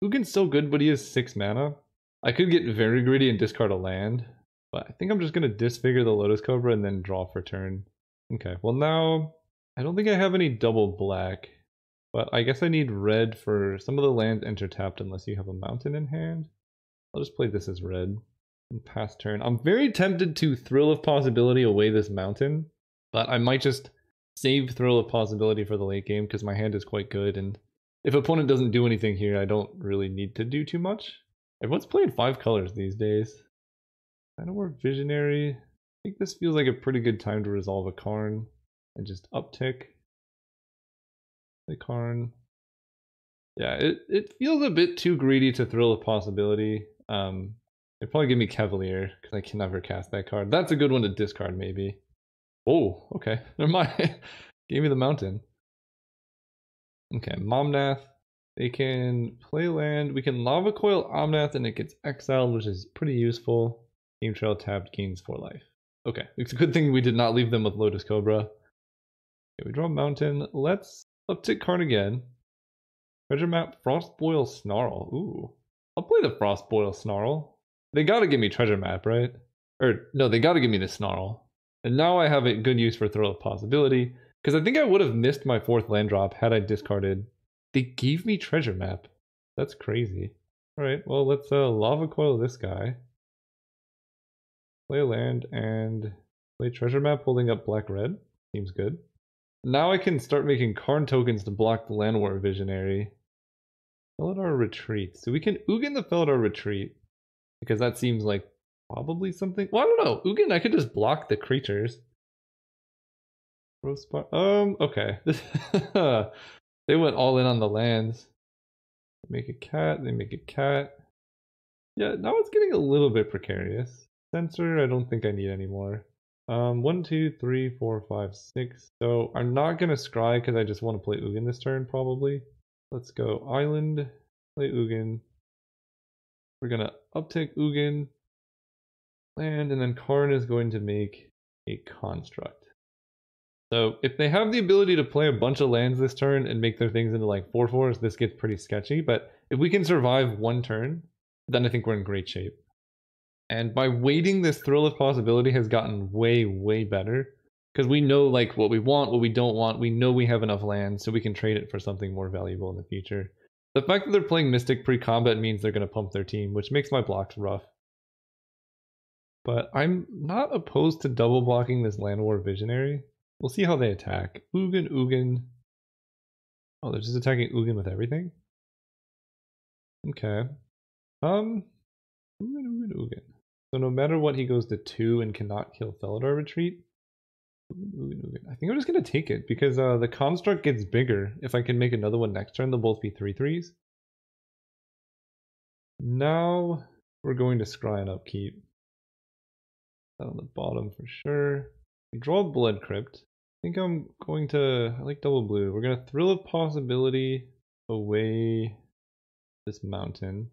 Ugin's so good, but he has six mana. I could get very greedy and discard a land, but I think I'm just going to Disfigure the Lotus Cobra and then draw for turn. Okay, well now, I don't think I have any double black, but I guess I need red for some of the lands enter tapped unless you have a mountain in hand. I'll just play this as red and pass turn. I'm very tempted to Thrill of Possibility away this mountain, but I might just save Thrill of Possibility for the late game because my hand is quite good, and if opponent doesn't do anything here, I don't really need to do too much. Everyone's playing five colors these days. Kind of more visionary. I think this feels like a pretty good time to resolve a Karn and just uptick the Karn. Yeah, it, it feels a bit too greedy to Thrill of Possibility. Um, it'd probably give me Cavalier because I can never cast that card. That's a good one to discard maybe. Oh, okay. Never mind. Gave me the mountain. Okay, Momnath. They can play land. We can Lava Coil Omnath and it gets exiled, which is pretty useful. Game Trail tabbed, gains four life. Okay, it's a good thing we did not leave them with Lotus Cobra. Okay, we draw Mountain. Let's uptick Karn again. Treasure Map, Frostboil Snarl. Ooh, I'll play the Frostboil Snarl. They gotta give me Treasure Map, right? Or, no, they gotta give me the Snarl. And now I have a good use for Thrill of Possibility, because I think I would have missed my fourth land drop had I discarded. They gave me Treasure Map. That's crazy. Alright, well let's uh, Lava Coil this guy. Play land and play Treasure Map holding up black-red. Seems good. Now I can start making Karn tokens to block the Land War Visionary. Felidar Retreat. So we can Ugin the Felidar Retreat, because that seems like probably something. Well, I don't know. Ugin, I could just block the creatures. Um, okay. They went all in on the lands. Make a cat, they make a cat. Yeah, now it's getting a little bit precarious. Sensor, I don't think I need anymore. Um, one, two, three, four, five, six. So I'm not gonna scry because I just want to play Ugin this turn probably. Let's go Island, play Ugin. We're gonna uptick Ugin, land, and then Karn is going to make a construct. So if they have the ability to play a bunch of lands this turn and make their things into like four fours, this gets pretty sketchy. But if we can survive one turn, then I think we're in great shape. And by waiting, this Thrill of Possibility has gotten way, way better. Because we know like what we want, what we don't want. We know we have enough land, so we can trade it for something more valuable in the future. The fact that they're playing Mystic pre-combat means they're going to pump their team, which makes my blocks rough. But I'm not opposed to double blocking this Land War Visionary. We'll see how they attack. Ugin, Ugin. Oh, they're just attacking Ugin with everything? Okay. Um, Ugin, Ugin, Ugin. So no matter what, he goes to two and cannot kill Felidar Retreat. Ugin, Ugin, Ugin. I think I'm just going to take it, because uh, the construct gets bigger. If I can make another one next turn, they'll both be three threes. Now we're going to scry and upkeep. Down on the bottom for sure. We draw Blood Crypt. I think I'm going to, I like double blue. We're going to Thrill of Possibility away this mountain.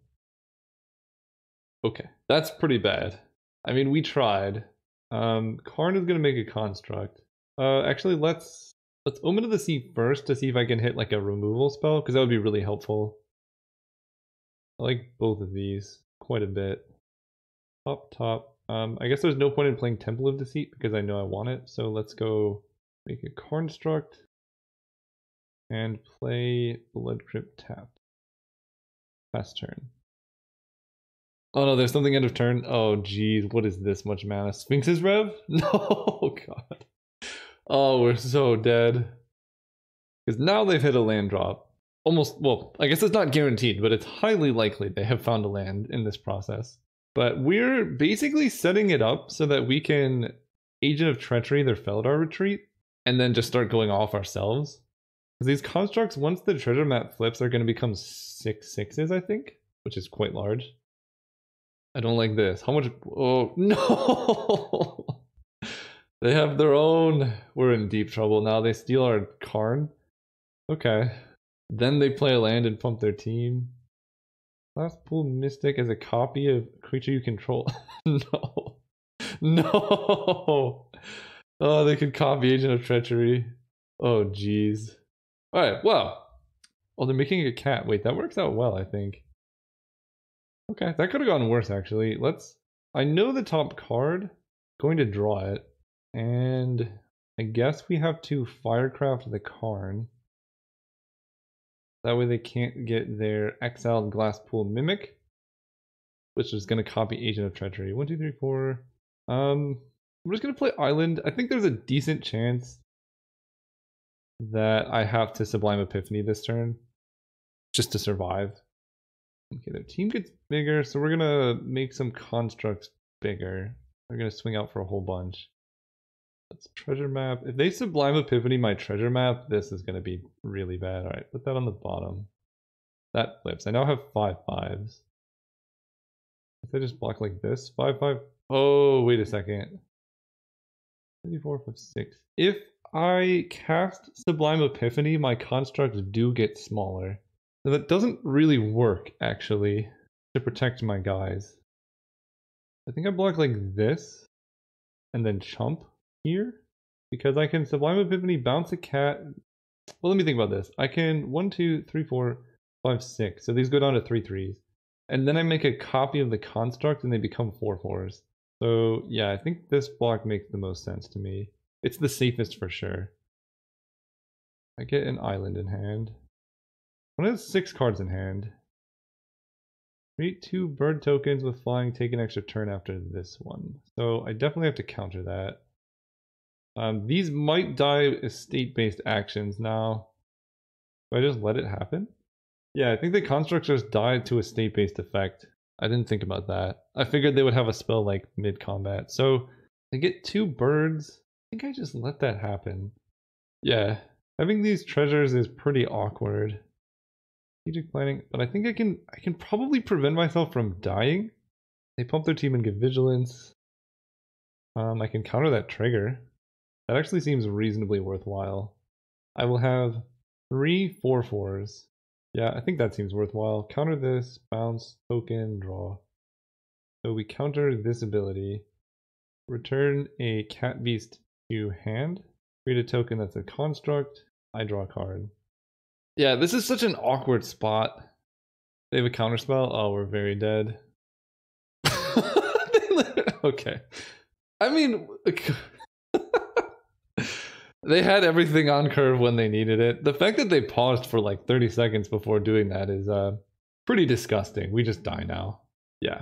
Okay, that's pretty bad. I mean, we tried. Um, Karn is going to make a construct. Uh, actually, let's let's Omen of the Sea first to see if I can hit like a removal spell, because that would be really helpful. I like both of these quite a bit. Up top. Um, I guess there's no point in playing Temple of Deceit because I know I want it. So let's go make a construct and play Blood Crypt tap. Last turn. Oh no, there's something end of turn. Oh geez, what is this much mana? Sphinx's Rev? No, oh, god. Oh, we're so dead. Because now they've hit a land drop. Almost, well, I guess it's not guaranteed, but it's highly likely they have found a land in this process. But we're basically setting it up so that we can Agent of Treachery their Felidar Retreat and then just start going off ourselves. Because these constructs, once the treasure map flips, are going to become six sixes, I think, which is quite large. I don't like this. How much? Oh, no! They have their own. We're in deep trouble now. They steal our Karn. Okay. Then they play a land and pump their team. Last pool Mystic as a copy of creature you control. No. No. Oh, they could copy Agent of Treachery. Oh, jeez. All right, well. Oh, they're making a cat. Wait, that works out well, I think. Okay, that could have gotten worse, actually. Let's... I know the top card. I'm going to draw it. And I guess we have to Firecraft the Karn. That way they can't get their exiled Glasspool Mimic, which is going to copy Agent of Treachery. One, two, three, four. Um, we're just going to play Island. I think there's a decent chance that I have to Sublime Epiphany this turn just to survive. Okay, their team gets bigger, so we're going to make some constructs bigger. We're going to swing out for a whole bunch. That's treasure map. If they Sublime Epiphany my treasure map, this is going to be really bad. All right, put that on the bottom. That flips. I now have five fives. If I just block like this, five five. Oh, wait a second. three, four, five, six. If I cast Sublime Epiphany, my constructs do get smaller. So that doesn't really work actually to protect my guys. I think I block like this, and then chump here, because I can Sublime Epiphany, bounce a cat. Well, let me think about this. I can one, two, three, four, five, six. So these go down to three threes, and then I make a copy of the construct, and they become four fours. So yeah, I think this block makes the most sense to me. It's the safest for sure. I get an island in hand. One has six cards in hand. Create two bird tokens with flying. Take an extra turn after this one. So I definitely have to counter that. Um, these might die estate-based actions now. Do I just let it happen? Yeah, I think the Constructors died to a state-based effect. I didn't think about that. I figured they would have a spell like mid-combat. So I get two birds. I think I just let that happen. Yeah, having these treasures is pretty awkward. Strategic planning, but I think I can I can probably prevent myself from dying. They pump their team and give vigilance. Um, I can counter that trigger. That actually seems reasonably worthwhile. I will have three four fours. Yeah, I think that seems worthwhile. Counter this, bounce, token, draw. So we counter this ability. Return a cat beast to hand. Create a token that's a construct. I draw a card. Yeah, this is such an awkward spot. They have a counterspell. Oh, we're very dead. Okay. I mean, they had everything on curve when they needed it. The fact that they paused for like thirty seconds before doing that is uh, pretty disgusting. We just die now. Yeah.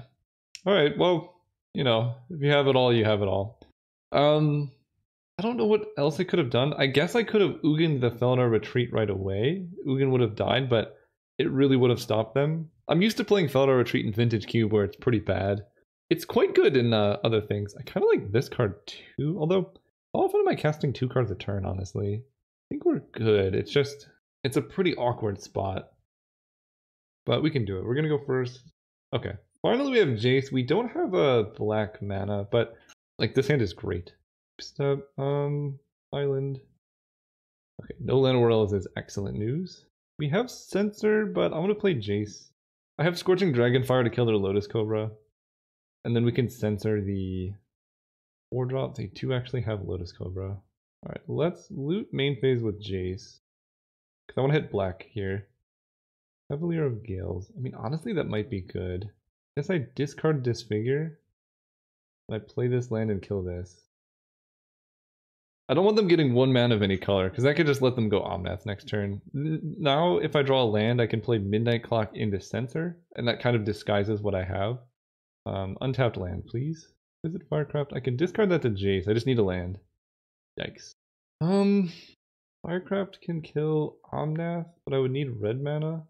All right. Well, you know, if you have it all, you have it all. Um, I don't know what else I could have done. I guess I could have Ugin'd the Felnar Retreat right away. Ugin would have died, but it really would have stopped them. I'm used to playing Felnar Retreat in Vintage Cube where it's pretty bad. It's quite good in uh, other things. I kind of like this card too, although how often am I casting two cards a turn, honestly? I think we're good. It's just, it's a pretty awkward spot. But we can do it. We're going to go first. Okay. Finally, we have Jace. We don't have a black mana, but like this hand is great. Step, um, Island. Okay, no Land Worlds is excellent news. We have Sensor, but I'm going to play Jace. I have Scorching Dragonfire to kill their Lotus Cobra. And then we can censor the four drop. They do actually have Lotus Cobra. All right, let's loot main phase with Jace. Because I want to hit black here. Cavalier of Gales. I mean, honestly, that might be good. I guess I discard Disfigure. I play this land and kill this. I don't want them getting one mana of any color, because I could just let them go Omnath next turn. Now, if I draw a land, I can play Midnight Clock into Censor, and that kind of disguises what I have. Um, untapped land, please. Is it Firecraft? I can discard that to Jace. I just need a land. Yikes. Um, Firecraft can kill Omnath, but I would need red mana.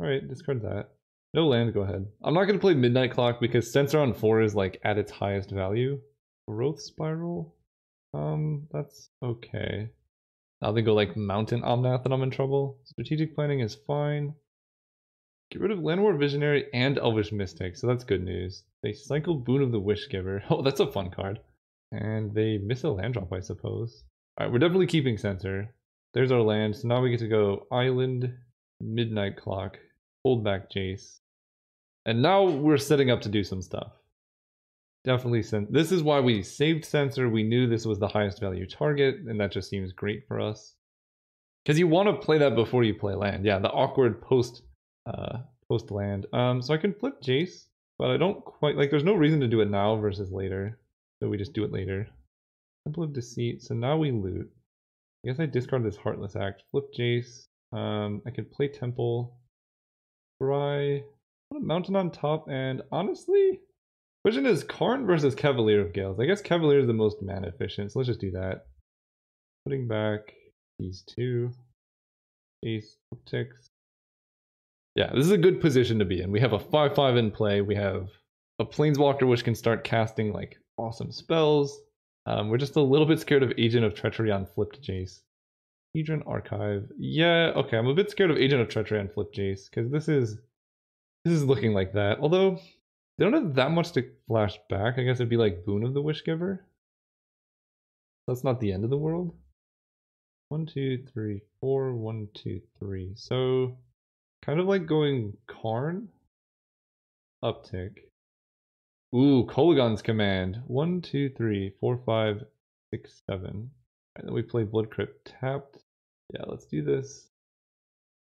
Alright, discard that. No land, go ahead. I'm not going to play Midnight Clock because Sensor on four is like at its highest value. Growth Spiral? Um, that's okay. Now they go like Mountain Omnath and I'm in trouble. Strategic Planning is fine. Get rid of Landwar Visionary and Elvish Mystic, so that's good news. They cycle Boon of the Wishgiver. Oh, that's a fun card. And they miss a land drop, I suppose. Alright, we're definitely keeping Censor. There's our land, so now we get to go Island, Midnight Clock, hold back Jace. And now we're setting up to do some stuff. Definitely Censor. This is why we saved Censor. We knew this was the highest value target, and that just seems great for us. Because you want to play that before you play land. Yeah, the awkward post- Uh, post land. Um, so I can flip Jace, but I don't quite like. There's no reason to do it now versus later, so we just do it later. Temple of Deceit. So now we loot. I guess I discard this Heartless Act. Flip Jace. Um, I could play Temple. Try put a Mountain on top, and honestly, question is Karn versus Cavalier of Gales. I guess Cavalier is the most mana efficient, so let's just do that. Putting back these two. Jace, Optics. Yeah, this is a good position to be in. We have a five five in play. We have a Planeswalker which can start casting like awesome spells. Um, we're just a little bit scared of Agent of Treachery on flipped Jace. Hedron Archive. Yeah, okay, I'm a bit scared of Agent of Treachery on flipped Jace, because this is this is looking like that. Although they don't have that much to flash back. I guess it'd be like Boon of the Wishgiver. That's not the end of the world. One, two, three, four, one, two, three. So kind of like going Karn, uptick. Ooh, Kolaghan's Command. One, two, three, four, five, six, seven. And then we play Blood Crypt tapped. Yeah, let's do this.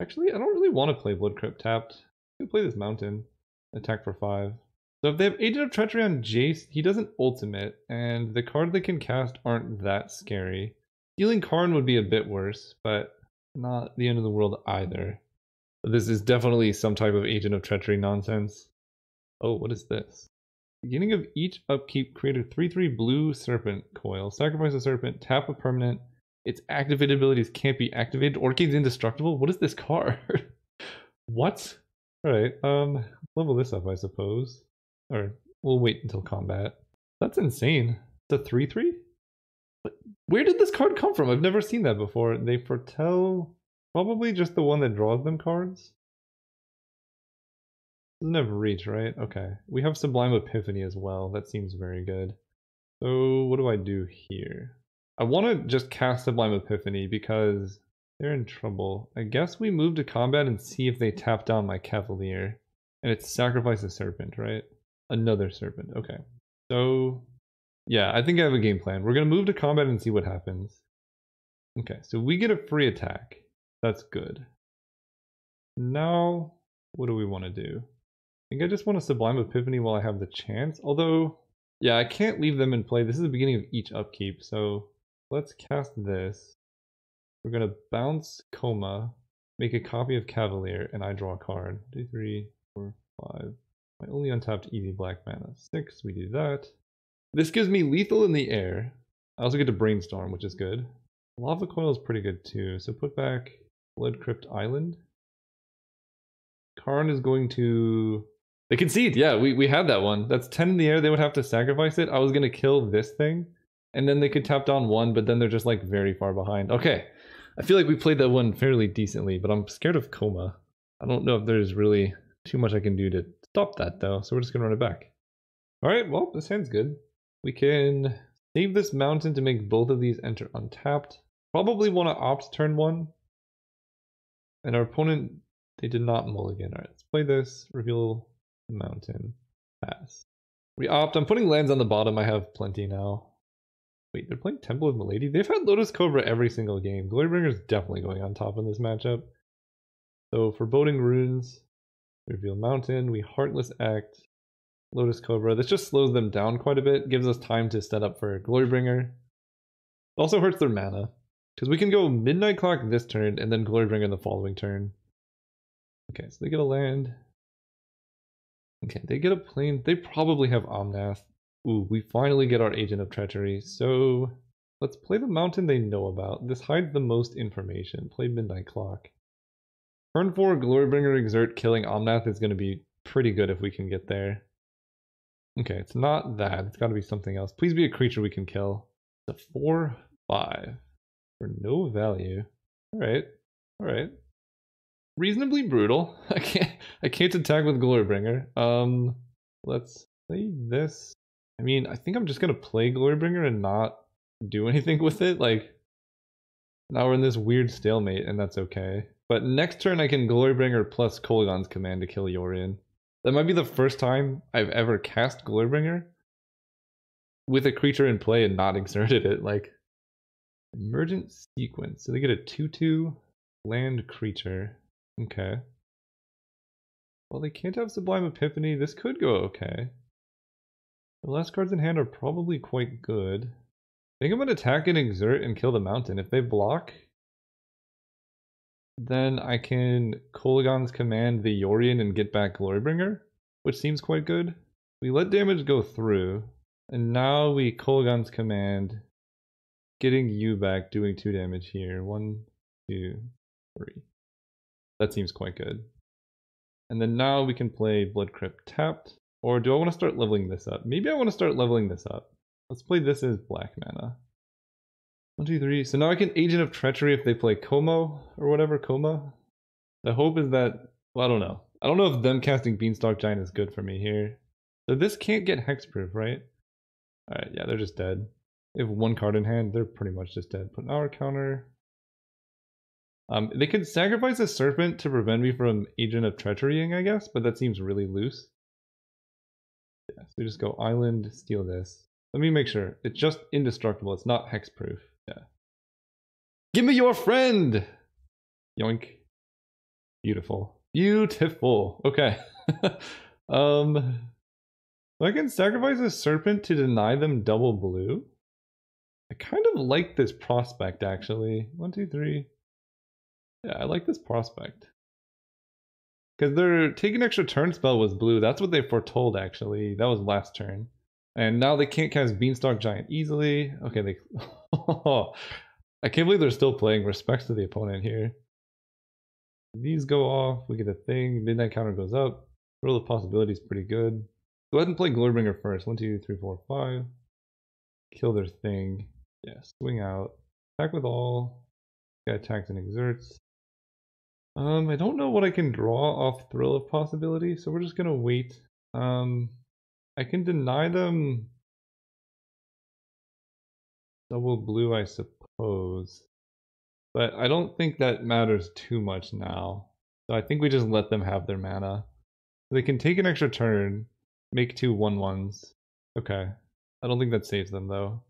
Actually, I don't really want to play Blood Crypt tapped. We play this Mountain. Attack for five. So if they have Agent of Treachery on Jace, he doesn't ultimate, and the cards they can cast aren't that scary. Healing Karn would be a bit worse, but not the end of the world either. This is definitely some type of Agent of Treachery nonsense. Oh, what is this? Beginning of each upkeep, create a three three blue serpent coil. Sacrifice a serpent, tap a permanent. Its activated abilities can't be activated. Orchid's indestructible? What is this card? What? Alright, um, level this up, I suppose. Or, we'll wait until combat. That's insane. It's a three three? Where did this card come from? I've never seen that before. They foretell... Probably just the one that draws them cards? Doesn't have reach, right? Okay. We have Sublime Epiphany as well. That seems very good. So, what do I do here? I want to just cast Sublime Epiphany because they're in trouble. I guess we move to combat and see if they tap down my Cavalier. And it's sacrifice a serpent, right? Another serpent. Okay. So, yeah, I think I have a game plan. We're going to move to combat and see what happens. Okay, so we get a free attack. That's good. Now, what do we want to do? I think I just want to Sublime Epiphany while I have the chance. Although, yeah, I can't leave them in play. This is the beginning of each upkeep. So let's cast this. We're going to bounce Coma, make a copy of Cavalier, and I draw a card. Two, three, four, five. My only untapped easy black mana. Six, we do that. This gives me lethal in the air. I also get to brainstorm, which is good. Lava Coil is pretty good too. So put back Blood Crypt Island. Karn is going to... They concede, yeah, we, we had that one. That's ten in the air, they would have to sacrifice it. I was gonna kill this thing, and then they could tap down one, but then they're just like very far behind. Okay, I feel like we played that one fairly decently, but I'm scared of Coma. I don't know if there's really too much I can do to stop that though, so we're just gonna run it back. All right, well, this hand's good. We can save this mountain to make both of these enter untapped. Probably wanna opt turn one. And our opponent, they did not mulligan. All right, let's play this, reveal mountain, pass. We opt. I'm putting lands on the bottom. I have plenty now. Wait, they're playing Temple of Melody? They've had Lotus Cobra every single game. Glorybringer is definitely going on top in this matchup. So Foreboding Runes, reveal mountain, we Heartless Act, Lotus Cobra. This just slows them down quite a bit. Gives us time to set up for Glorybringer. It also hurts their mana, because we can go Midnight Clock this turn and then Glorybringer the following turn. Okay, so they get a land. Okay, they get a plane. They probably have Omnath. Ooh, we finally get our Agent of Treachery. So let's play the mountain they know about. This hides the most information. Play Midnight Clock. Turn four, Glorybringer Exert, killing Omnath is going to be pretty good if we can get there. Okay, it's not that. It's got to be something else. Please be a creature we can kill. It's a four, five for no value. All right, all right. Reasonably brutal. I can't I can't attack with Glorybringer. Um let's play this. I mean, I think I'm just gonna play Glorybringer and not do anything with it. Like, now we're in this weird stalemate and that's okay. But next turn I can Glorybringer plus Kolaghan's Command to kill Yorion. That might be the first time I've ever cast Glorybringer with a creature in play and not exerted it. Like, Emergent Sequence. So they get a two two land creature. Okay. Well, they can't have Sublime Epiphany. This could go okay. The last cards in hand are probably quite good. I think I'm going to attack and exert and kill the mountain. If they block, then I can Kolaghan's Command the Yorion and get back Glorybringer, which seems quite good. We let damage go through, and now we Kolaghan's Command, getting you back, doing two damage here. One, two, three. That seems quite good. And then now we can play Blood Crypt tapped. Or do I want to start leveling this up? Maybe I want to start leveling this up. Let's play this as black mana. One, two, three. So now I can Agent of Treachery if they play Como or whatever, Coma. The hope is that, well, I don't know. I don't know if them casting Beanstalk Giant is good for me here. So this can't get hexproof, right? Alright, yeah, they're just dead. They have one card in hand, they're pretty much just dead. Put an hour counter. Um, they could sacrifice a serpent to prevent me from Agent of Treacherying, I guess, but that seems really loose. Yeah, so we just go island, steal this. Let me make sure. It's just indestructible. It's not hexproof. Yeah. Give me your friend! Yoink. Beautiful. Beautiful. Okay. um, I can sacrifice a serpent to deny them double blue. I kind of like this prospect, actually. One, two, three. Yeah, I like this prospect. Because they're taking extra turn spell was blue. That's what they foretold, actually. That was last turn. And now they can't cast Beanstalk Giant easily. Okay, they... I can't believe they're still playing. Respects to the opponent here. These go off, we get a thing, Midnight Counter goes up. Thrill of Possibility is pretty good. Go ahead and play Glorybringer first. One, two, three, four, five. Kill their thing. Yeah, swing out. Attack with all. Guy attacks and exerts. Um, I don't know what I can draw off Thrill of Possibility, so we're just gonna wait. Um, I can deny them double blue, I suppose. But I don't think that matters too much now. So I think we just let them have their mana. They can take an extra turn, make two one ones. Okay. I don't think that saves them though.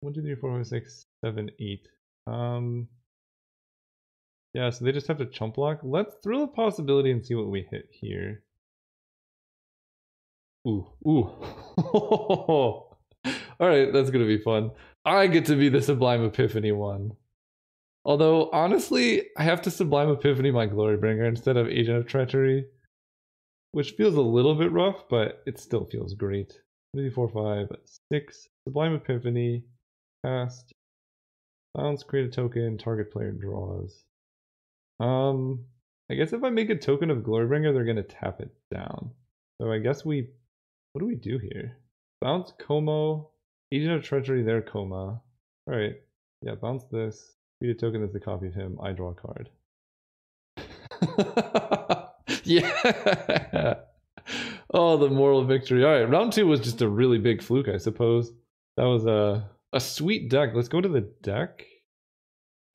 one, two, three, four, five, six, seven, eight. Um, yeah, so they just have to chump block. Let's Thrill a Possibility and see what we hit here. Ooh, ooh. Alright, that's gonna be fun. I get to be the Sublime Epiphany one. Although, honestly, I have to Sublime Epiphany my Glorybringer instead of Agent of Treachery. Which feels a little bit rough, but it still feels great. three, four, five, six. Sublime Epiphany. Cast. Silence, create a token. Target player draws. Um, I guess if I make a token of Glorybringer, they're going to tap it down. So I guess we... What do we do here? Bounce Como. Agent of Treachery, their Coma. Alright. Yeah, bounce this. Create a token that's a copy of him. I draw a card. Yeah! Oh, the moral victory. Alright, round two was just a really big fluke, I suppose. That was a, a sweet deck. Let's go to the deck.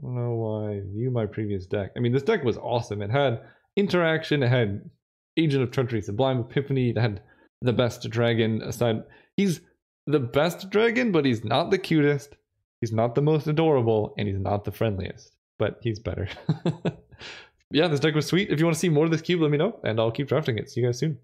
I don't know why I view my previous deck. I mean, this deck was awesome. It had interaction, it had Agent of Treachery, Sublime Epiphany, it had the best dragon aside. He's the best dragon, but he's not the cutest. He's not the most adorable, and he's not the friendliest, but he's better. Yeah, this deck was sweet. If you want to see more of this cube, let me know, and I'll keep drafting it. See you guys soon.